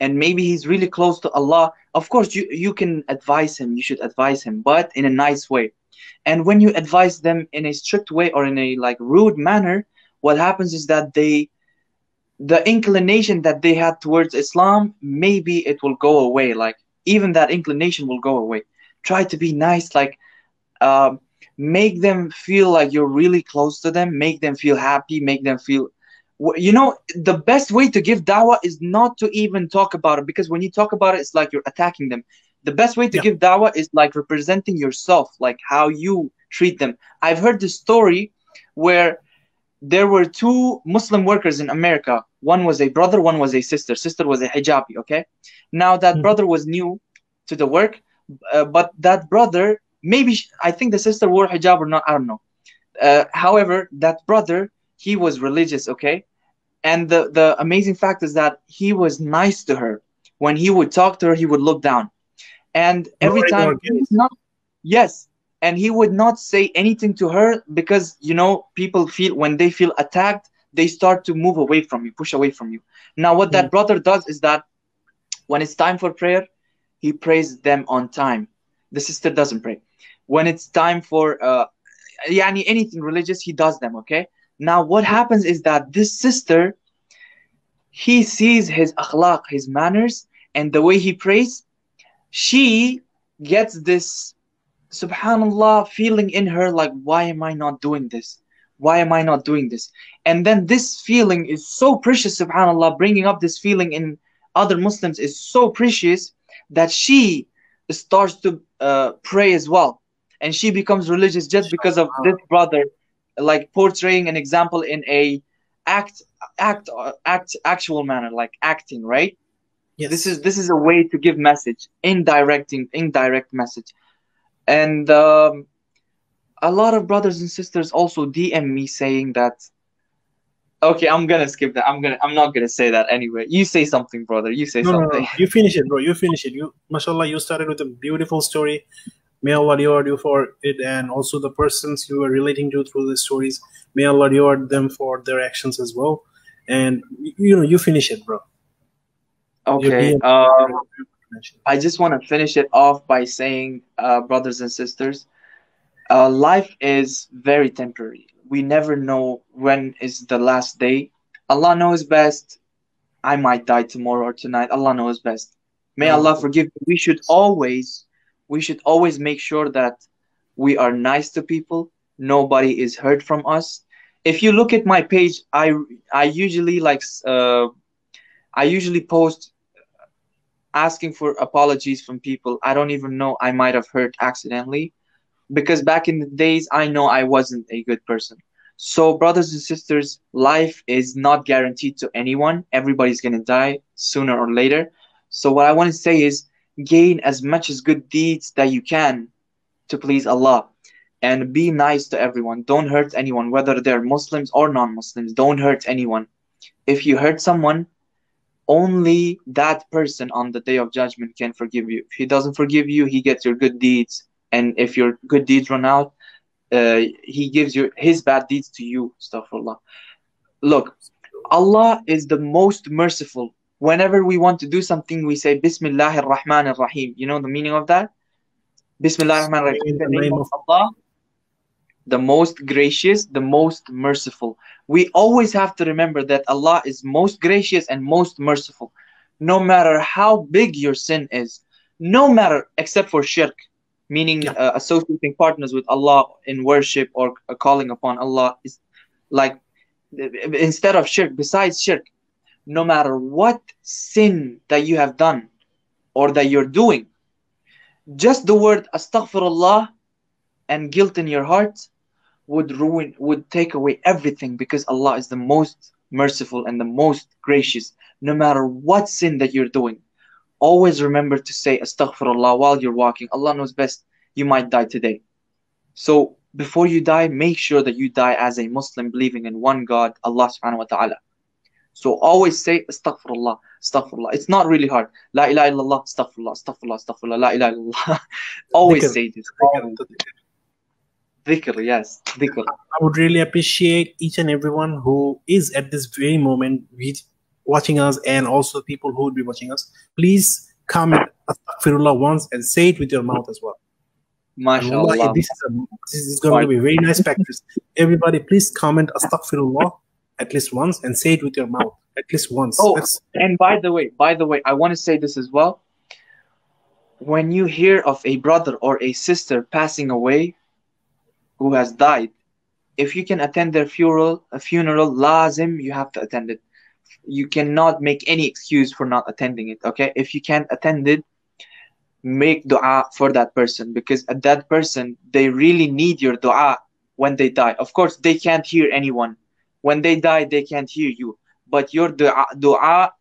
And maybe he's really close to Allah. Of course, you, you can advise him. You should advise him, but in a nice way. And when you advise them in a strict way or in a like rude manner, what happens is that they, the inclination that they had towards Islam, maybe it will go away. Like even that inclination will go away. Try to be nice. Like uh, make them feel like you're really close to them. Make them feel happy. Make them feel... You know, the best way to give dawah is not to even talk about it, because when you talk about it, it's like you're attacking them. The best way to yeah. give dawah is like representing yourself, like how you treat them. I've heard the story where there were two Muslim workers in America. One was a brother, one was a sister. Sister was a hijabi, okay? Now that mm-hmm. brother was new to the work, uh, but that brother, maybe, she, I think the sister wore hijab or not, I don't know. Uh, however, that brother, he was religious, okay? And the, the amazing fact is that he was nice to her. When he would talk to her, he would look down. And every no, time, he would not, yes. And he would not say anything to her because, you know, people feel, when they feel attacked, they start to move away from you, push away from you. Now, what mm. that brother does is that when it's time for prayer, he prays them on time. The sister doesn't pray. When it's time for uh, yani anything religious, he does them, okay? Now, what happens is that this sister, he sees his akhlaq, his manners, and the way he prays. She gets this, subhanallah, feeling in her like, why am I not doing this? Why am I not doing this? And then this feeling is so precious, subhanallah, bringing up this feeling in other Muslims is so precious that she starts to uh, pray as well. And she becomes religious just because of this brother, like portraying an example in a act act act actual manner, like acting, right? Yes. This is this is a way to give message, indirecting indirect message. And um, a lot of brothers and sisters also D M me saying that. Okay, I'm gonna skip that. I'm gonna I'm not gonna say that anyway. You say something, brother. You say no, something. No, no. You finish it, bro. You finish it. You, mashallah, you started with a beautiful story. May Allah reward you for it, and also the persons you were relating to through the stories. May Allah reward them for their actions as well. And you know, you finish it, bro. Okay. Uh, I just want to finish it off by saying, uh, brothers and sisters, uh, life is very temporary. We never know when is the last day. Allah knows best. I might die tomorrow or tonight. Allah knows best. May Allah forgive you. We should always. We should always make sure that we are nice to people. Nobody is heard from us. If you look at my page, I I usually like uh, I usually post asking for apologies from people. I don't even know, I might have hurt accidentally, because back in the days I know I wasn't a good person. So brothers and sisters, life is not guaranteed to anyone. Everybody's gonna die sooner or later. So what I want to say is, gain as much as good deeds that you can to please Allah, and be nice to everyone. Don't hurt anyone, whether they're Muslims or non-Muslims. Don't hurt anyone. If you hurt someone, only that person on the day of judgment can forgive you. If he doesn't forgive you, he gets your good deeds, and if your good deeds run out, uh, he gives your his bad deeds to you. Astaghfirullah. Look, Allah is the most merciful. Whenever we want to do something, we say Bismillah ar-Rahman ar-Rahim. You know the meaning of that? Bismillah ar-Rahman ar-Rahim. In the name of Allah, the most gracious, the most merciful. We always have to remember that Allah is most gracious and most merciful. No matter how big your sin is, no matter, except for shirk, meaning yeah. uh, associating partners with Allah in worship or uh, calling upon Allah, is like instead of shirk, besides shirk, no matter what sin that you have done or that you're doing, just the word astaghfirullah and guilt in your heart would ruin, would take away everything, because Allah is the most merciful and the most gracious. No matter what sin that you're doing, always remember to say astaghfirullah while you're walking. Allah knows best, you might die today. So before you die, make sure that you die as a Muslim believing in one God, Allah subhanahu wa ta'ala. So always say astaghfirullah, astaghfirullah. It's not really hard. La ilaha illallah, astaghfirullah, astaghfirullah, astaghfirullah, la ilaha illallah. Always say this. Always. Dhikr, yes, dhikr. I would really appreciate each and everyone who is at this very moment watching us, and also people who would be watching us. Please comment astaghfirullah once and say it with your mouth as well. MashaAllah. This is, a, this is going to be very nice practice. Everybody, please comment astaghfirullah at least once and say it with your mouth at least once. Oh, That's and by the way, by the way, I want to say this as well. When you hear of a brother or a sister passing away who has died, if you can attend their funeral, a funeral, lazim, you have to attend it. You cannot make any excuse for not attending it, okay? If you can't attend it, make dua for that person, because at that person, they really need your dua when they die. Of course, they can't hear anyone. When they die, they can't hear you. But your dua, dua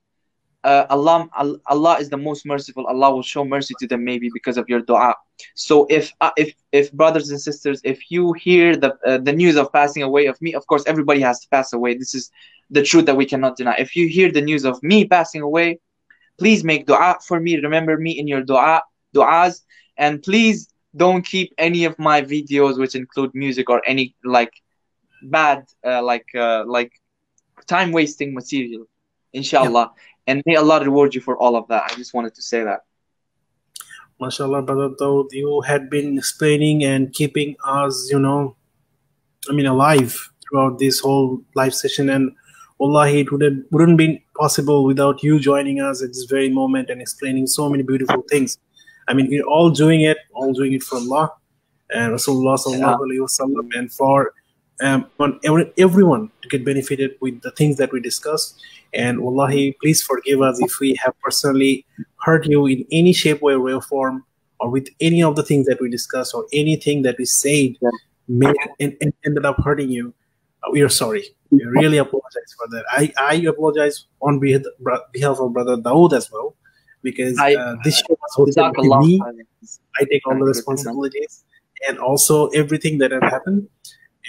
uh, Allah, Allah is the most merciful. Allah will show mercy to them maybe because of your dua. So if uh, if if brothers and sisters, if you hear the uh, the news of passing away of me, of course everybody has to pass away. This is the truth that we cannot deny. If you hear the news of me passing away, please make dua for me. Remember me in your dua, duas, and please don't keep any of my videos which include music or any like bad uh, like uh, like time wasting material, inshallah. Yeah. And may Allah reward you for all of that. I just wanted to say that. Mashallah, brother Dawood, you had been explaining and keeping us, you know, I mean, alive throughout this whole live session, and wallahi, it would have, wouldn't been possible without you joining us at this very moment and explaining so many beautiful things. I mean, we're all doing it, all doing it for Allah and Rasulullah sallallahu alaihi wasallam, and for Um, on every, everyone to get benefited with the things that we discussed. And wallahi, please forgive us if we have personally hurt you in any shape, way, way or form, or with any of the things that we discussed, or anything that we said yeah. made, and, and ended up hurting you. We are sorry. We really apologize for that. I, I apologize on behalf of brother Dawood as well, because I, uh, this show was hosted by me. I take all the responsibilities and also everything that has happened.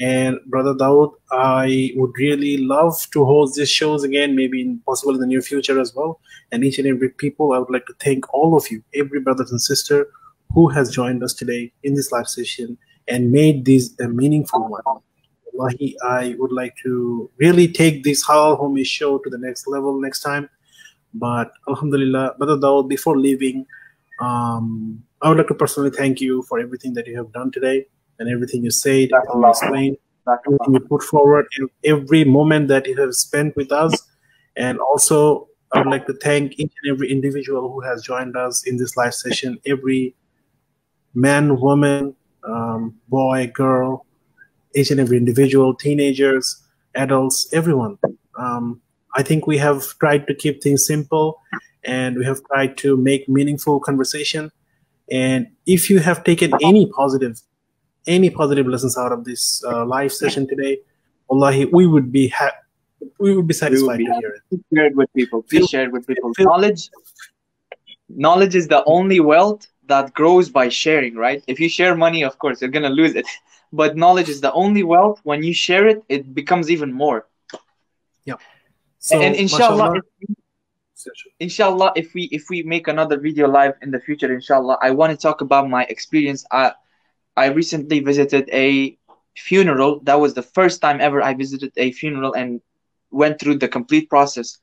And brother Dawood, I would really love to host these shows again, maybe in, possible in the near future as well. And each and every people, I would like to thank all of you, every brother and sister who has joined us today in this live session and made this a meaningful one. Wallahi, I would like to really take this Halal Homies show to the next level next time. But alhamdulillah, brother Dawood, before leaving, um, I would like to personally thank you for everything that you have done today. And everything you said, everything you explained, everything you put forward, and every moment that you have spent with us. And also, I would like to thank each and every individual who has joined us in this live session. Every man, woman, um, boy, girl, each and every individual, teenagers, adults, everyone. Um, I think we have tried to keep things simple, and we have tried to make meaningful conversation. And if you have taken any positive any positive lessons out of this uh, live session today, wallahi, we would be ha we would be satisfied would be to hear it. Share it with people. Please share it with people. Knowledge, knowledge is the only wealth that grows by sharing, right? If you share money, of course, you're gonna lose it. But knowledge is the only wealth. When you share it, it becomes even more. Yeah. So, and, and inshallah, inshallah, if we if we make another video live in the future, inshallah, I want to talk about my experience. I, I recently visited a funeral. That was the first time ever I visited a funeral and went through the complete process.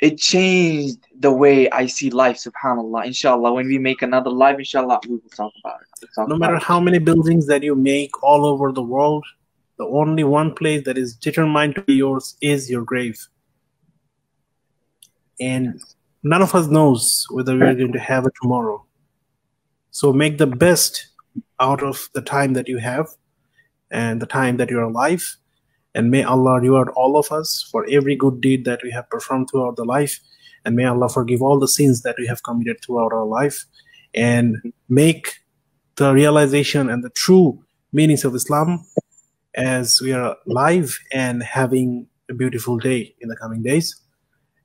it changed the way I see life, subhanAllah. Inshallah, when we make another live, inshallah, we will talk about it. Talk no matter about how it. many buildings that you make all over the world, the only one place that is determined to be yours is your grave. And none of us knows whether we are going to have it tomorrow. So make the best out of the time that you have and the time that you are alive. And may Allah reward all of us for every good deed that we have performed throughout the life. And may Allah forgive all the sins that we have committed throughout our life. And make the realization and the true meanings of Islam as we are alive and having a beautiful day in the coming days.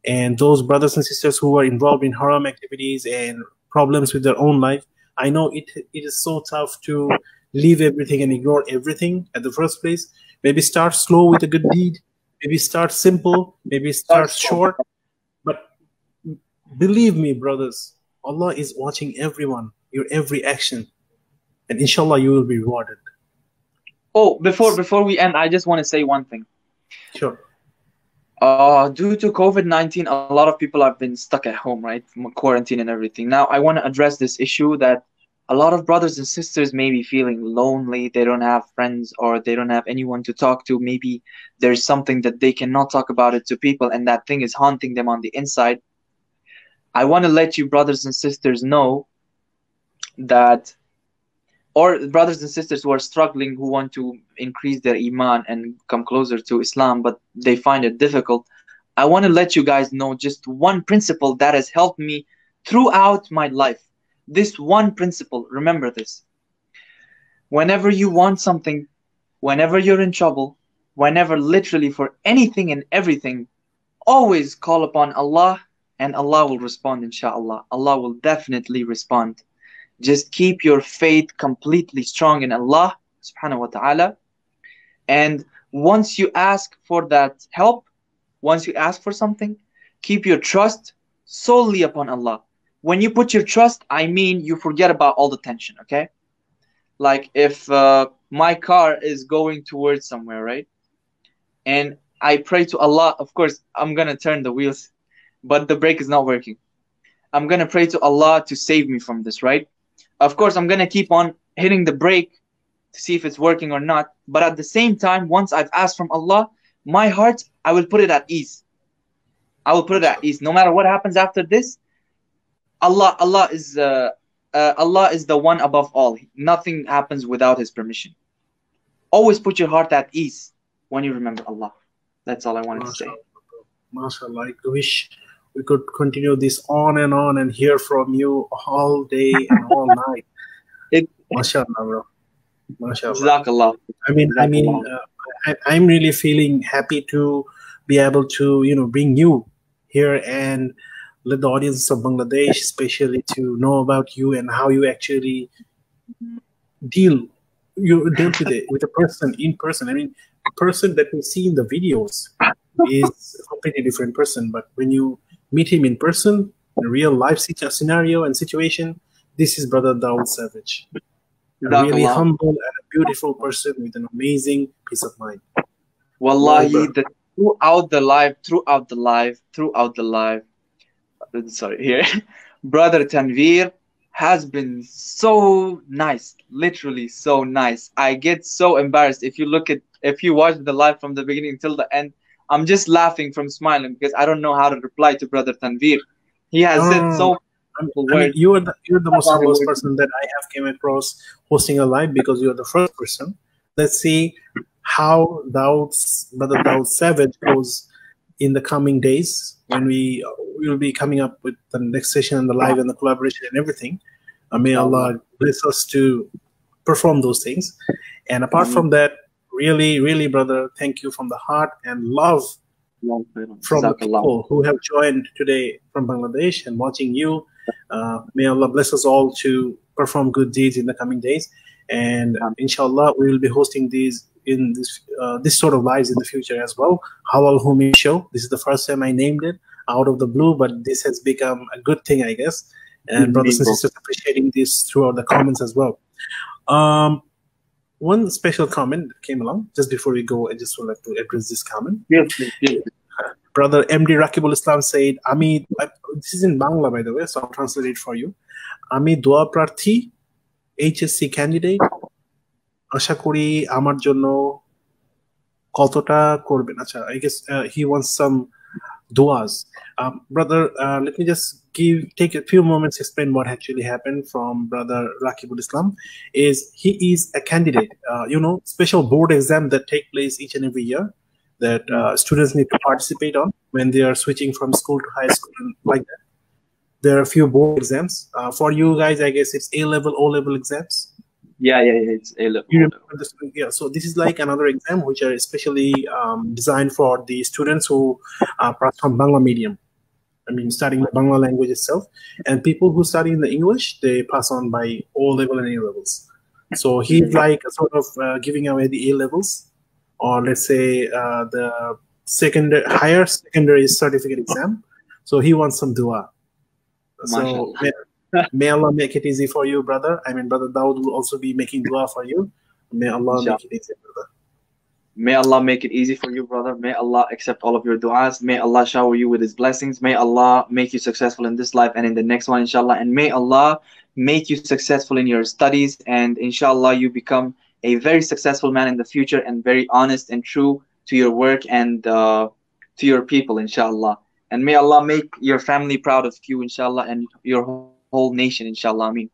And those brothers and sisters who are involved in haram activities and problems with their own life, I know it, it is so tough to leave everything and ignore everything at the first place. Maybe start slow with a good deed. Maybe start simple. Maybe start short. But believe me, brothers, Allah is watching everyone, your every action. And inshallah, you will be rewarded. Oh, before, before we end, I just want to say one thing. Sure. Uh, due to COVID nineteen, a lot of people have been stuck at home, right? From quarantine and everything. Now, I want to address this issue that a lot of brothers and sisters may be feeling lonely. They don't have friends or they don't have anyone to talk to. Maybe there's something that they cannot talk about it to people, and that thing is haunting them on the inside. I want to let you brothers and sisters know that, or brothers and sisters who are struggling, who want to increase their iman and come closer to Islam, but they find it difficult. I want to let you guys know just one principle that has helped me throughout my life. This one principle, remember this. Whenever you want something, whenever you're in trouble, whenever literally for anything and everything, always call upon Allah and Allah will respond, inshallah. Allah will definitely respond. Just keep your faith completely strong in Allah subhanahu wa ta'ala. And once you ask for that help, once you ask for something, keep your trust solely upon Allah. When you put your trust, I mean you forget about all the tension, okay? Like if uh, my car is going towards somewhere, right? And I pray to Allah, of course, I'm going to turn the wheels, but the brake is not working. I'm going to pray to Allah to save me from this, right? Of course, I'm going to keep on hitting the brake to see if it's working or not. But at the same time, once I've asked from Allah, my heart, I will put it at ease. I will put it at ease. No matter what happens after this, Allah, Allah is, uh, uh, Allah is the one above all. Nothing happens without His permission. Always put your heart at ease when you remember Allah. That's all I wanted Mashallah. to say. MashaAllah, I wish we could continue this on and on and hear from you all day and all night. It, MashaAllah, bro. MashaAllah. JazakAllah. I mean, I mean, uh, I, I'm really feeling happy to be able to, you know, bring you here and let the audience of Bangladesh especially to know about you and how you actually deal you deal with it with a person in person. I mean, the person that we see in the videos is a completely different person, but when you meet him in person, in a real life scenario and situation, this is Brother Dawood Savage. A really humble and a beautiful person with an amazing peace of mind. Wallahi, the, throughout the life, throughout the life, throughout the life, sorry, here, Brother Tanveer has been so nice, literally so nice. I get so embarrassed. If you look at, if you watch the live from the beginning till the end, I'm just laughing from smiling because I don't know how to reply to Brother Tanveer. He has um, said so beautiful I mean, words. You are the, you're the most humble person that I have came across hosting a live because you're the first person. Let's see how Dawood's, Brother Dawood Savage goes in the coming days when we will be coming up with the next session and the live and the collaboration and everything. Uh, may Allah bless us to perform those things. And apart mm-hmm. from that, really, really, brother, thank you from the heart and love from the people who have joined today from Bangladesh and watching you. Uh, may Allah bless us all to perform good deeds in the coming days. And um, inshallah, we will be hosting these in this uh, this sort of lives in the future as well. Halal Homies show. This is the first time I named it out of the blue, but this has become a good thing, I guess. And mm-hmm. brothers and sisters appreciating this throughout the comments as well. Um, one special comment came along just before we go. I just would like to address this comment. Yes, yes, yes. Brother M D Rakibul Islam said, Ami, this is in Bangla, by the way, so I'll translate it for you. Ami Dua Prarthi, H S C candidate, Asha Kori, Amar Jono, Kotota Korben. I guess uh, he wants some duas. Um, brother, uh, let me just give take a few moments to explain what actually happened from Brother Rakibul Islam. Is he is a candidate, uh, you know, special board exam that take place each and every year that uh, students need to participate on when they are switching from school to high school and like that. There are a few board exams. Uh, for you guys, I guess it's A-level, O-level exams. Yeah, yeah, yeah, it's A-level. You remember this? Yeah, so this is like another exam which are especially um, designed for the students who are from Bangla medium. I mean, studying the Bangla language itself. And people who study in the English, they pass on by O-level and A-levels. So he's like sort of uh, giving away the A-levels, or let's say uh, the secondary, higher secondary certificate exam. So he wants some dua. So may, may Allah make it easy for you, brother. I mean, Brother Dawood will also be making dua for you. May Allah Inshallah. make it easy, brother. May Allah make it easy for you, brother. May Allah accept all of your duas. May Allah shower you with His blessings. May Allah make you successful in this life and in the next one, inshallah. And may Allah make you successful in your studies. And inshallah, you become a very successful man in the future and very honest and true to your work and uh, to your people, inshallah. And may Allah make your family proud of you, inshallah, and your whole nation, inshallah. I mean,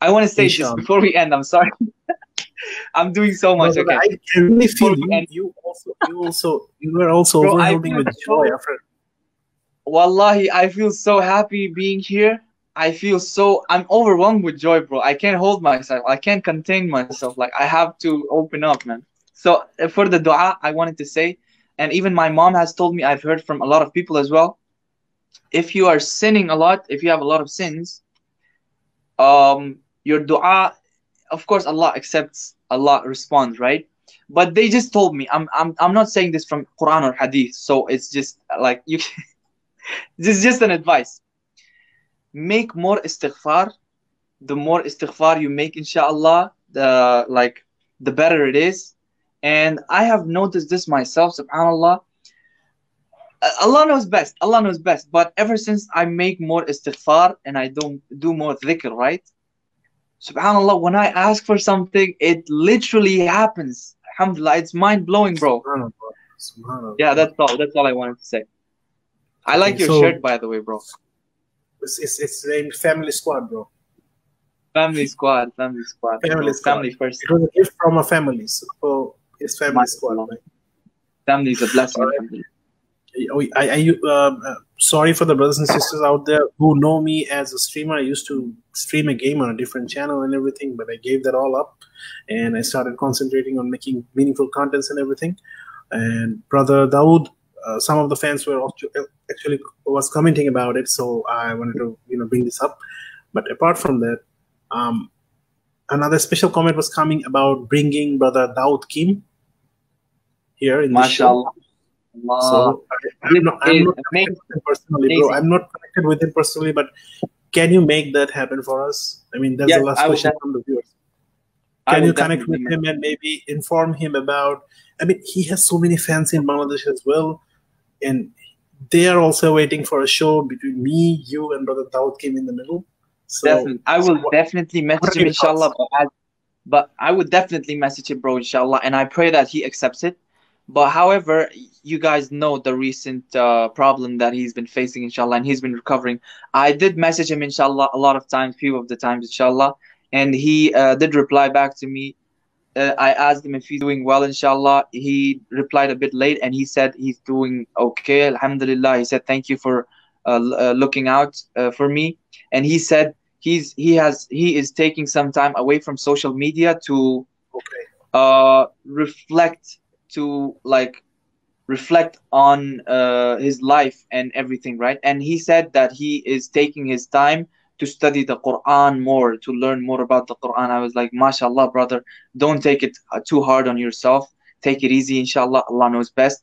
I want to say this before we end. I'm sorry. I'm doing so much. No, okay. I can really feel you, you also, you also, you were also Bro, overwhelming with joy. After. Wallahi, I feel so happy being here. I feel so, I'm overwhelmed with joy, bro. I can't hold myself. I can't contain myself. Like, I have to open up, man. So for the dua, I wanted to say, and even my mom has told me, I've heard from a lot of people as well, if you are sinning a lot, if you have a lot of sins, um, your dua, of course, Allah accepts, Allah responds, right? But they just told me, I'm, I'm, I'm not saying this from Quran or Hadith, so it's just like, you, this is just an advice. Make more istighfar. The more istighfar you make, inshallah, the, like, the better it is. And I have noticed this myself, subhanAllah. Allah knows best, Allah knows best. But ever since I make more istighfar and I don't do more dhikr, right? SubhanAllah, when I ask for something, it literally happens. Alhamdulillah, it's mind-blowing, bro. SubhanAllah, SubhanAllah. Yeah, that's all. That's all I wanted to say. I like your so, shirt, by the way, bro. It's, it's, it's named Family Squad, bro. Family Squad, Family Squad. Family, squad. family first. It was a gift from a family, so... It's family squad. Right? Family is a blessing. Right. I, I, I, uh, sorry for the brothers and sisters out there who know me as a streamer. I used to stream a game on a different channel and everything, but I gave that all up and I started concentrating on making meaningful contents and everything. And Brother Dawood, uh, some of the fans were actually was commenting about it, so I wanted to you know bring this up. But apart from that, um, another special comment was coming about bringing Brother Dawood Kim here in the show. So I'm not, I'm not connected with him personally, bro. I'm not connected with him personally, but can you make that happen for us? I mean, that's yes, the last I question from the viewers. Can you connect with him and maybe inform him about, I mean, he has so many fans in Bangladesh as well, and they are also waiting for a show between me, you, and Brother Dawood Kim in the middle. So, definitely. I will so definitely message him, inshallah, but I, but I would definitely message him, bro, inshallah, and I pray that he accepts it. But however, you guys know the recent uh, problem that he's been facing, inshallah, and he's been recovering. I did message him, inshallah, a lot of times, few of the times, inshallah, and he uh, did reply back to me. Uh, I asked him if he's doing well, inshallah. He replied a bit late, and he said he's doing okay, alhamdulillah. He said, thank you for uh, uh, looking out uh, for me. And he said, He's he has he is taking some time away from social media to okay. uh, reflect to like reflect on uh, his life and everything, right? And he said that he is taking his time to study the Quran more, to learn more about the Quran. I was like, mashallah, brother, don't take it too hard on yourself. Take it easy, inshallah. Allah knows best.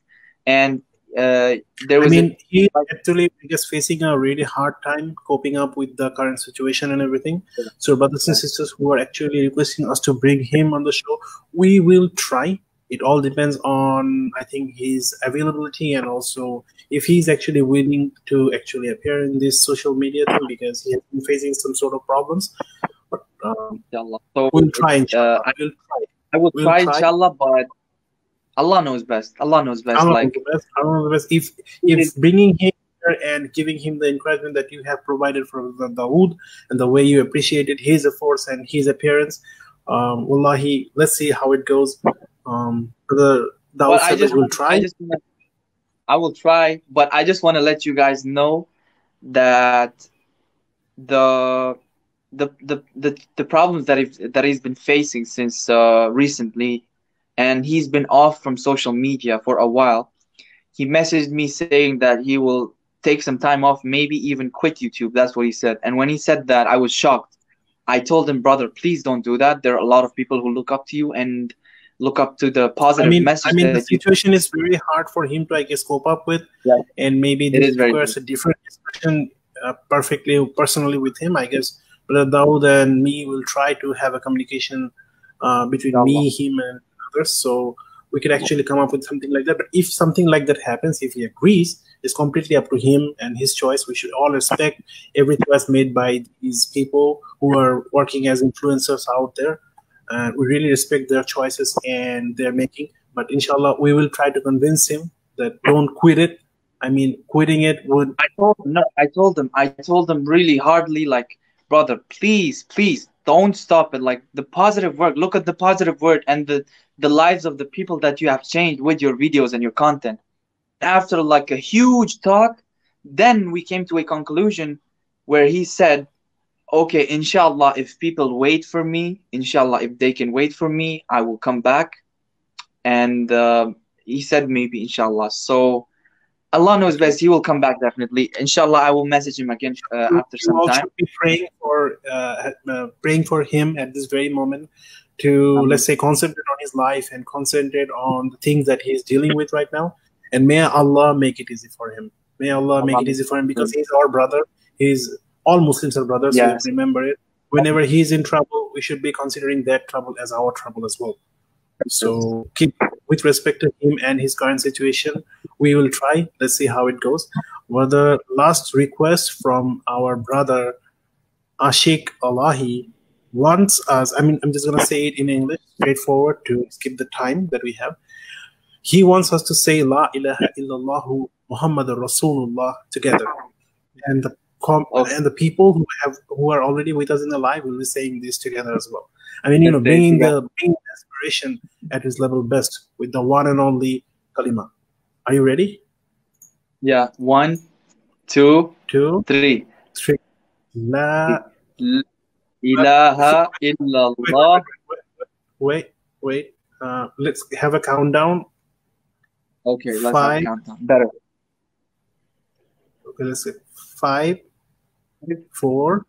And Uh, there was I mean, he actually is facing a really hard time coping up with the current situation and everything. So brothers and sisters who are actually requesting us to bring him on the show, we will try. It all depends on, I think, his availability, and also if he's actually willing to actually appear in this social media thing, because he has been facing some sort of problems. But um, so we'll try, inshallah. Uh, I will try. I will we'll try, try, inshallah, but Allah knows best. Allah knows best. Allah like, knows best. Allah knows best. If, if bringing him here and giving him the encouragement that you have provided from the Dawood, and the way you appreciated his efforts and his appearance, um, wallahi, let's see how it goes. Um, the Dawood Savage I just, will try. I, just, I will try, but I just want to let you guys know that the the the the, the problems that he's, that he's been facing since uh, recently, and he's been off from social media for a while. He messaged me saying that he will take some time off, maybe even quit YouTube. That's what he said. And when he said that, I was shocked. I told him, brother, please don't do that. There are a lot of people who look up to you and look up to the positive I mean, message. I mean, the situation is very hard for him to, I guess, cope up with. Yeah. And maybe this requires a different discussion uh, perfectly personally with him, I guess. Brother Dawood and me will try to have a communication uh, between Allah. me, him, and others. So we could actually come up with something like that. But if something like that happens, if he agrees, it's completely up to him and his choice. We should all respect every choice made by these people who are working as influencers out there. Uh, we really respect their choices and their making. But inshallah, we will try to convince him that don't quit it. I mean, quitting it would... I told, no, I told him. I told him really hardly, like, brother, please, please, don't stop it. Like, the positive work, look at the positive word and the, the lives of the people that you have changed with your videos and your content. After, like, a huge talk, then we came to a conclusion where he said, okay, inshallah, if people wait for me, inshallah, if they can wait for me, I will come back. And uh, he said, maybe, inshallah. So Allah knows best. He will come back, definitely. Inshallah, I will message him again uh, after some time. We should be praying for, uh, uh, praying for him at this very moment to, um, let's say, concentrate on his life and concentrate on the things that he is dealing with right now. And may Allah make it easy for him. May Allah make it easy for him, because he's our brother. He's... All Muslims are brothers, yes. So remember it. Whenever he's in trouble, we should be considering that trouble as our trouble as well. So keep with respect to him and his current situation. We will try. Let's see how it goes. Well, the last request from our brother, Ashik Allahi, wants us, I mean, I'm just going to say it in English, straightforward to skip the time that we have. He wants us to say, La ilaha illallah Muhammadur Rasulullah together. And the Com okay. and the people who have who are already with us in the live will be saying this together as well. I mean, you know, bringing the bringing inspiration at his level best with the one and only Kalima. Are you ready? Yeah. One, two, two, three, three. La ilaha illallah. Wait, wait. Uh, let's have a countdown. Okay, let's Five. have a countdown. Better. Okay, let's see. Five. Four,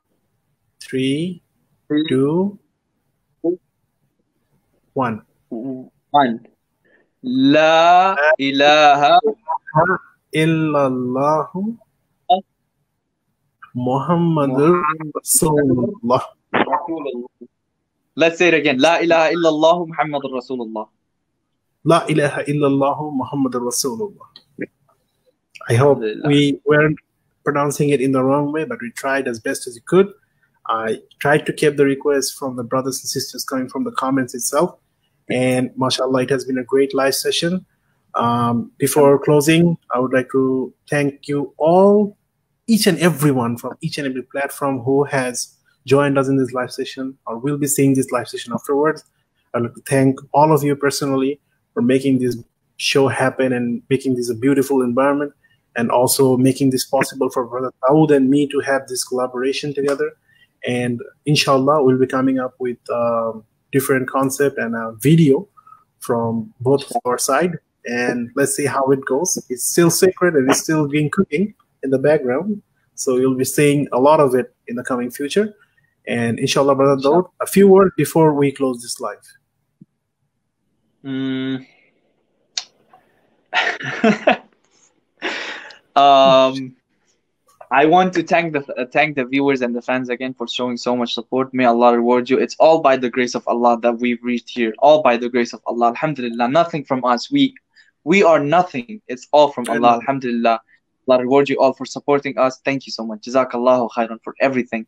three, two, one. One. La ilaha illallahu Muhammadur Rasulullah. Let's say it again. La ilaha illallahu Muhammadur Rasulullah. La ilaha illallahu Muhammadur Rasulullah. I hope we weren't pronouncing it in the wrong way, but we tried as best as we could. I tried to keep the requests from the brothers and sisters coming from the comments itself. And mashallah, it has been a great live session. Um, before closing, I would like to thank you all, each and everyone from each and every platform who has joined us in this live session or will be seeing this live session afterwards. I'd like to thank all of you personally for making this show happen and making this a beautiful environment, and also making this possible for Brother Dawood and me to have this collaboration together. And inshallah, we'll be coming up with um, different concept and a video from both our side. And let's see how it goes. It's still sacred and it's still being cooking in the background. So you'll be seeing a lot of it in the coming future. And inshallah, Brother Dawood, a few words before we close this live. Mm. um I want to thank the uh, thank the viewers and the fans again for showing so much support. May Allah reward you. It's all by the grace of Allah that we've reached here. All by the grace of Allah. Alhamdulillah. Nothing from us. We we are nothing. It's all from Allah. Alhamdulillah. Allah reward you all for supporting us. Thank you so much. Jazakallahu khairan for everything.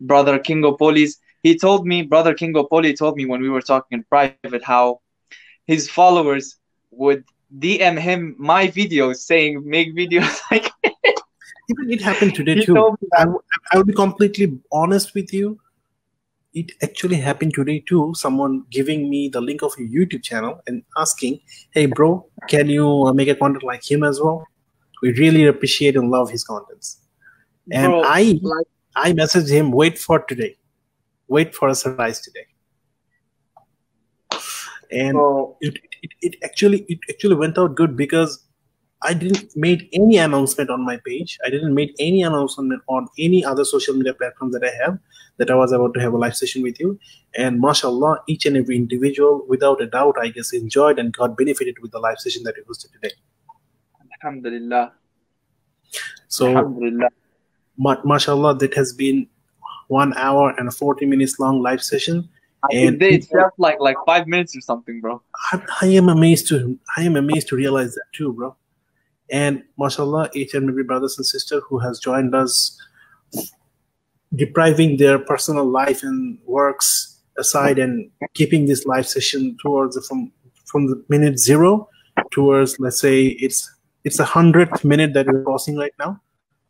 Brother Kingopoly's, he told me, Brother Kingopoly told me when we were talking in private how his followers would D M him my videos saying, make videos like it. Even it happened today too. I, I will be completely honest with you. It actually happened today too. Someone giving me the link of a YouTube channel and asking, hey bro, can you make a content like him as well? We really appreciate and love his contents. And bro, I like, I messaged him, wait for today. Wait for a surprise today. And bro, it, it, it actually it actually went out good because I didn't make any announcement on my page. I didn't make any announcement on any other social media platform that I have that I was about to have a live session with you. And mashallah, each and every individual, without a doubt, I guess, enjoyed and got benefited with the live session that we hosted today. Alhamdulillah. So, Alhamdulillah. Ma mashallah, that has been one hour and forty minutes long live session. I and think it's just like, like five minutes or something, bro. I, I am amazed to I am amazed to realize that too, bro. And mashallah, each and every brothers and sister who has joined us, depriving their personal life and works aside and keeping this live session towards from from the minute zero towards, let's say, it's it's a hundredth minute that we're crossing right now.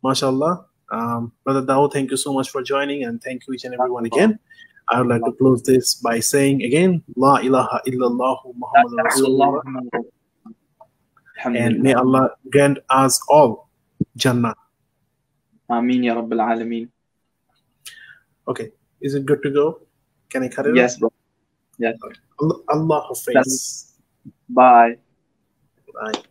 Mashallah. Um, Brother Dawood, thank you so much for joining, and thank you each and everyone again. I would like to close this by saying again, La ilaha illallah Muhammadur Rasulullah. And may Allah grant us all Jannah. Ameen ya Rabbil Alameen. Okay, is it good to go? Can I cut it? Yes, bro. Yes. Okay. Allah, Allah Hafiz. Bye. Bye.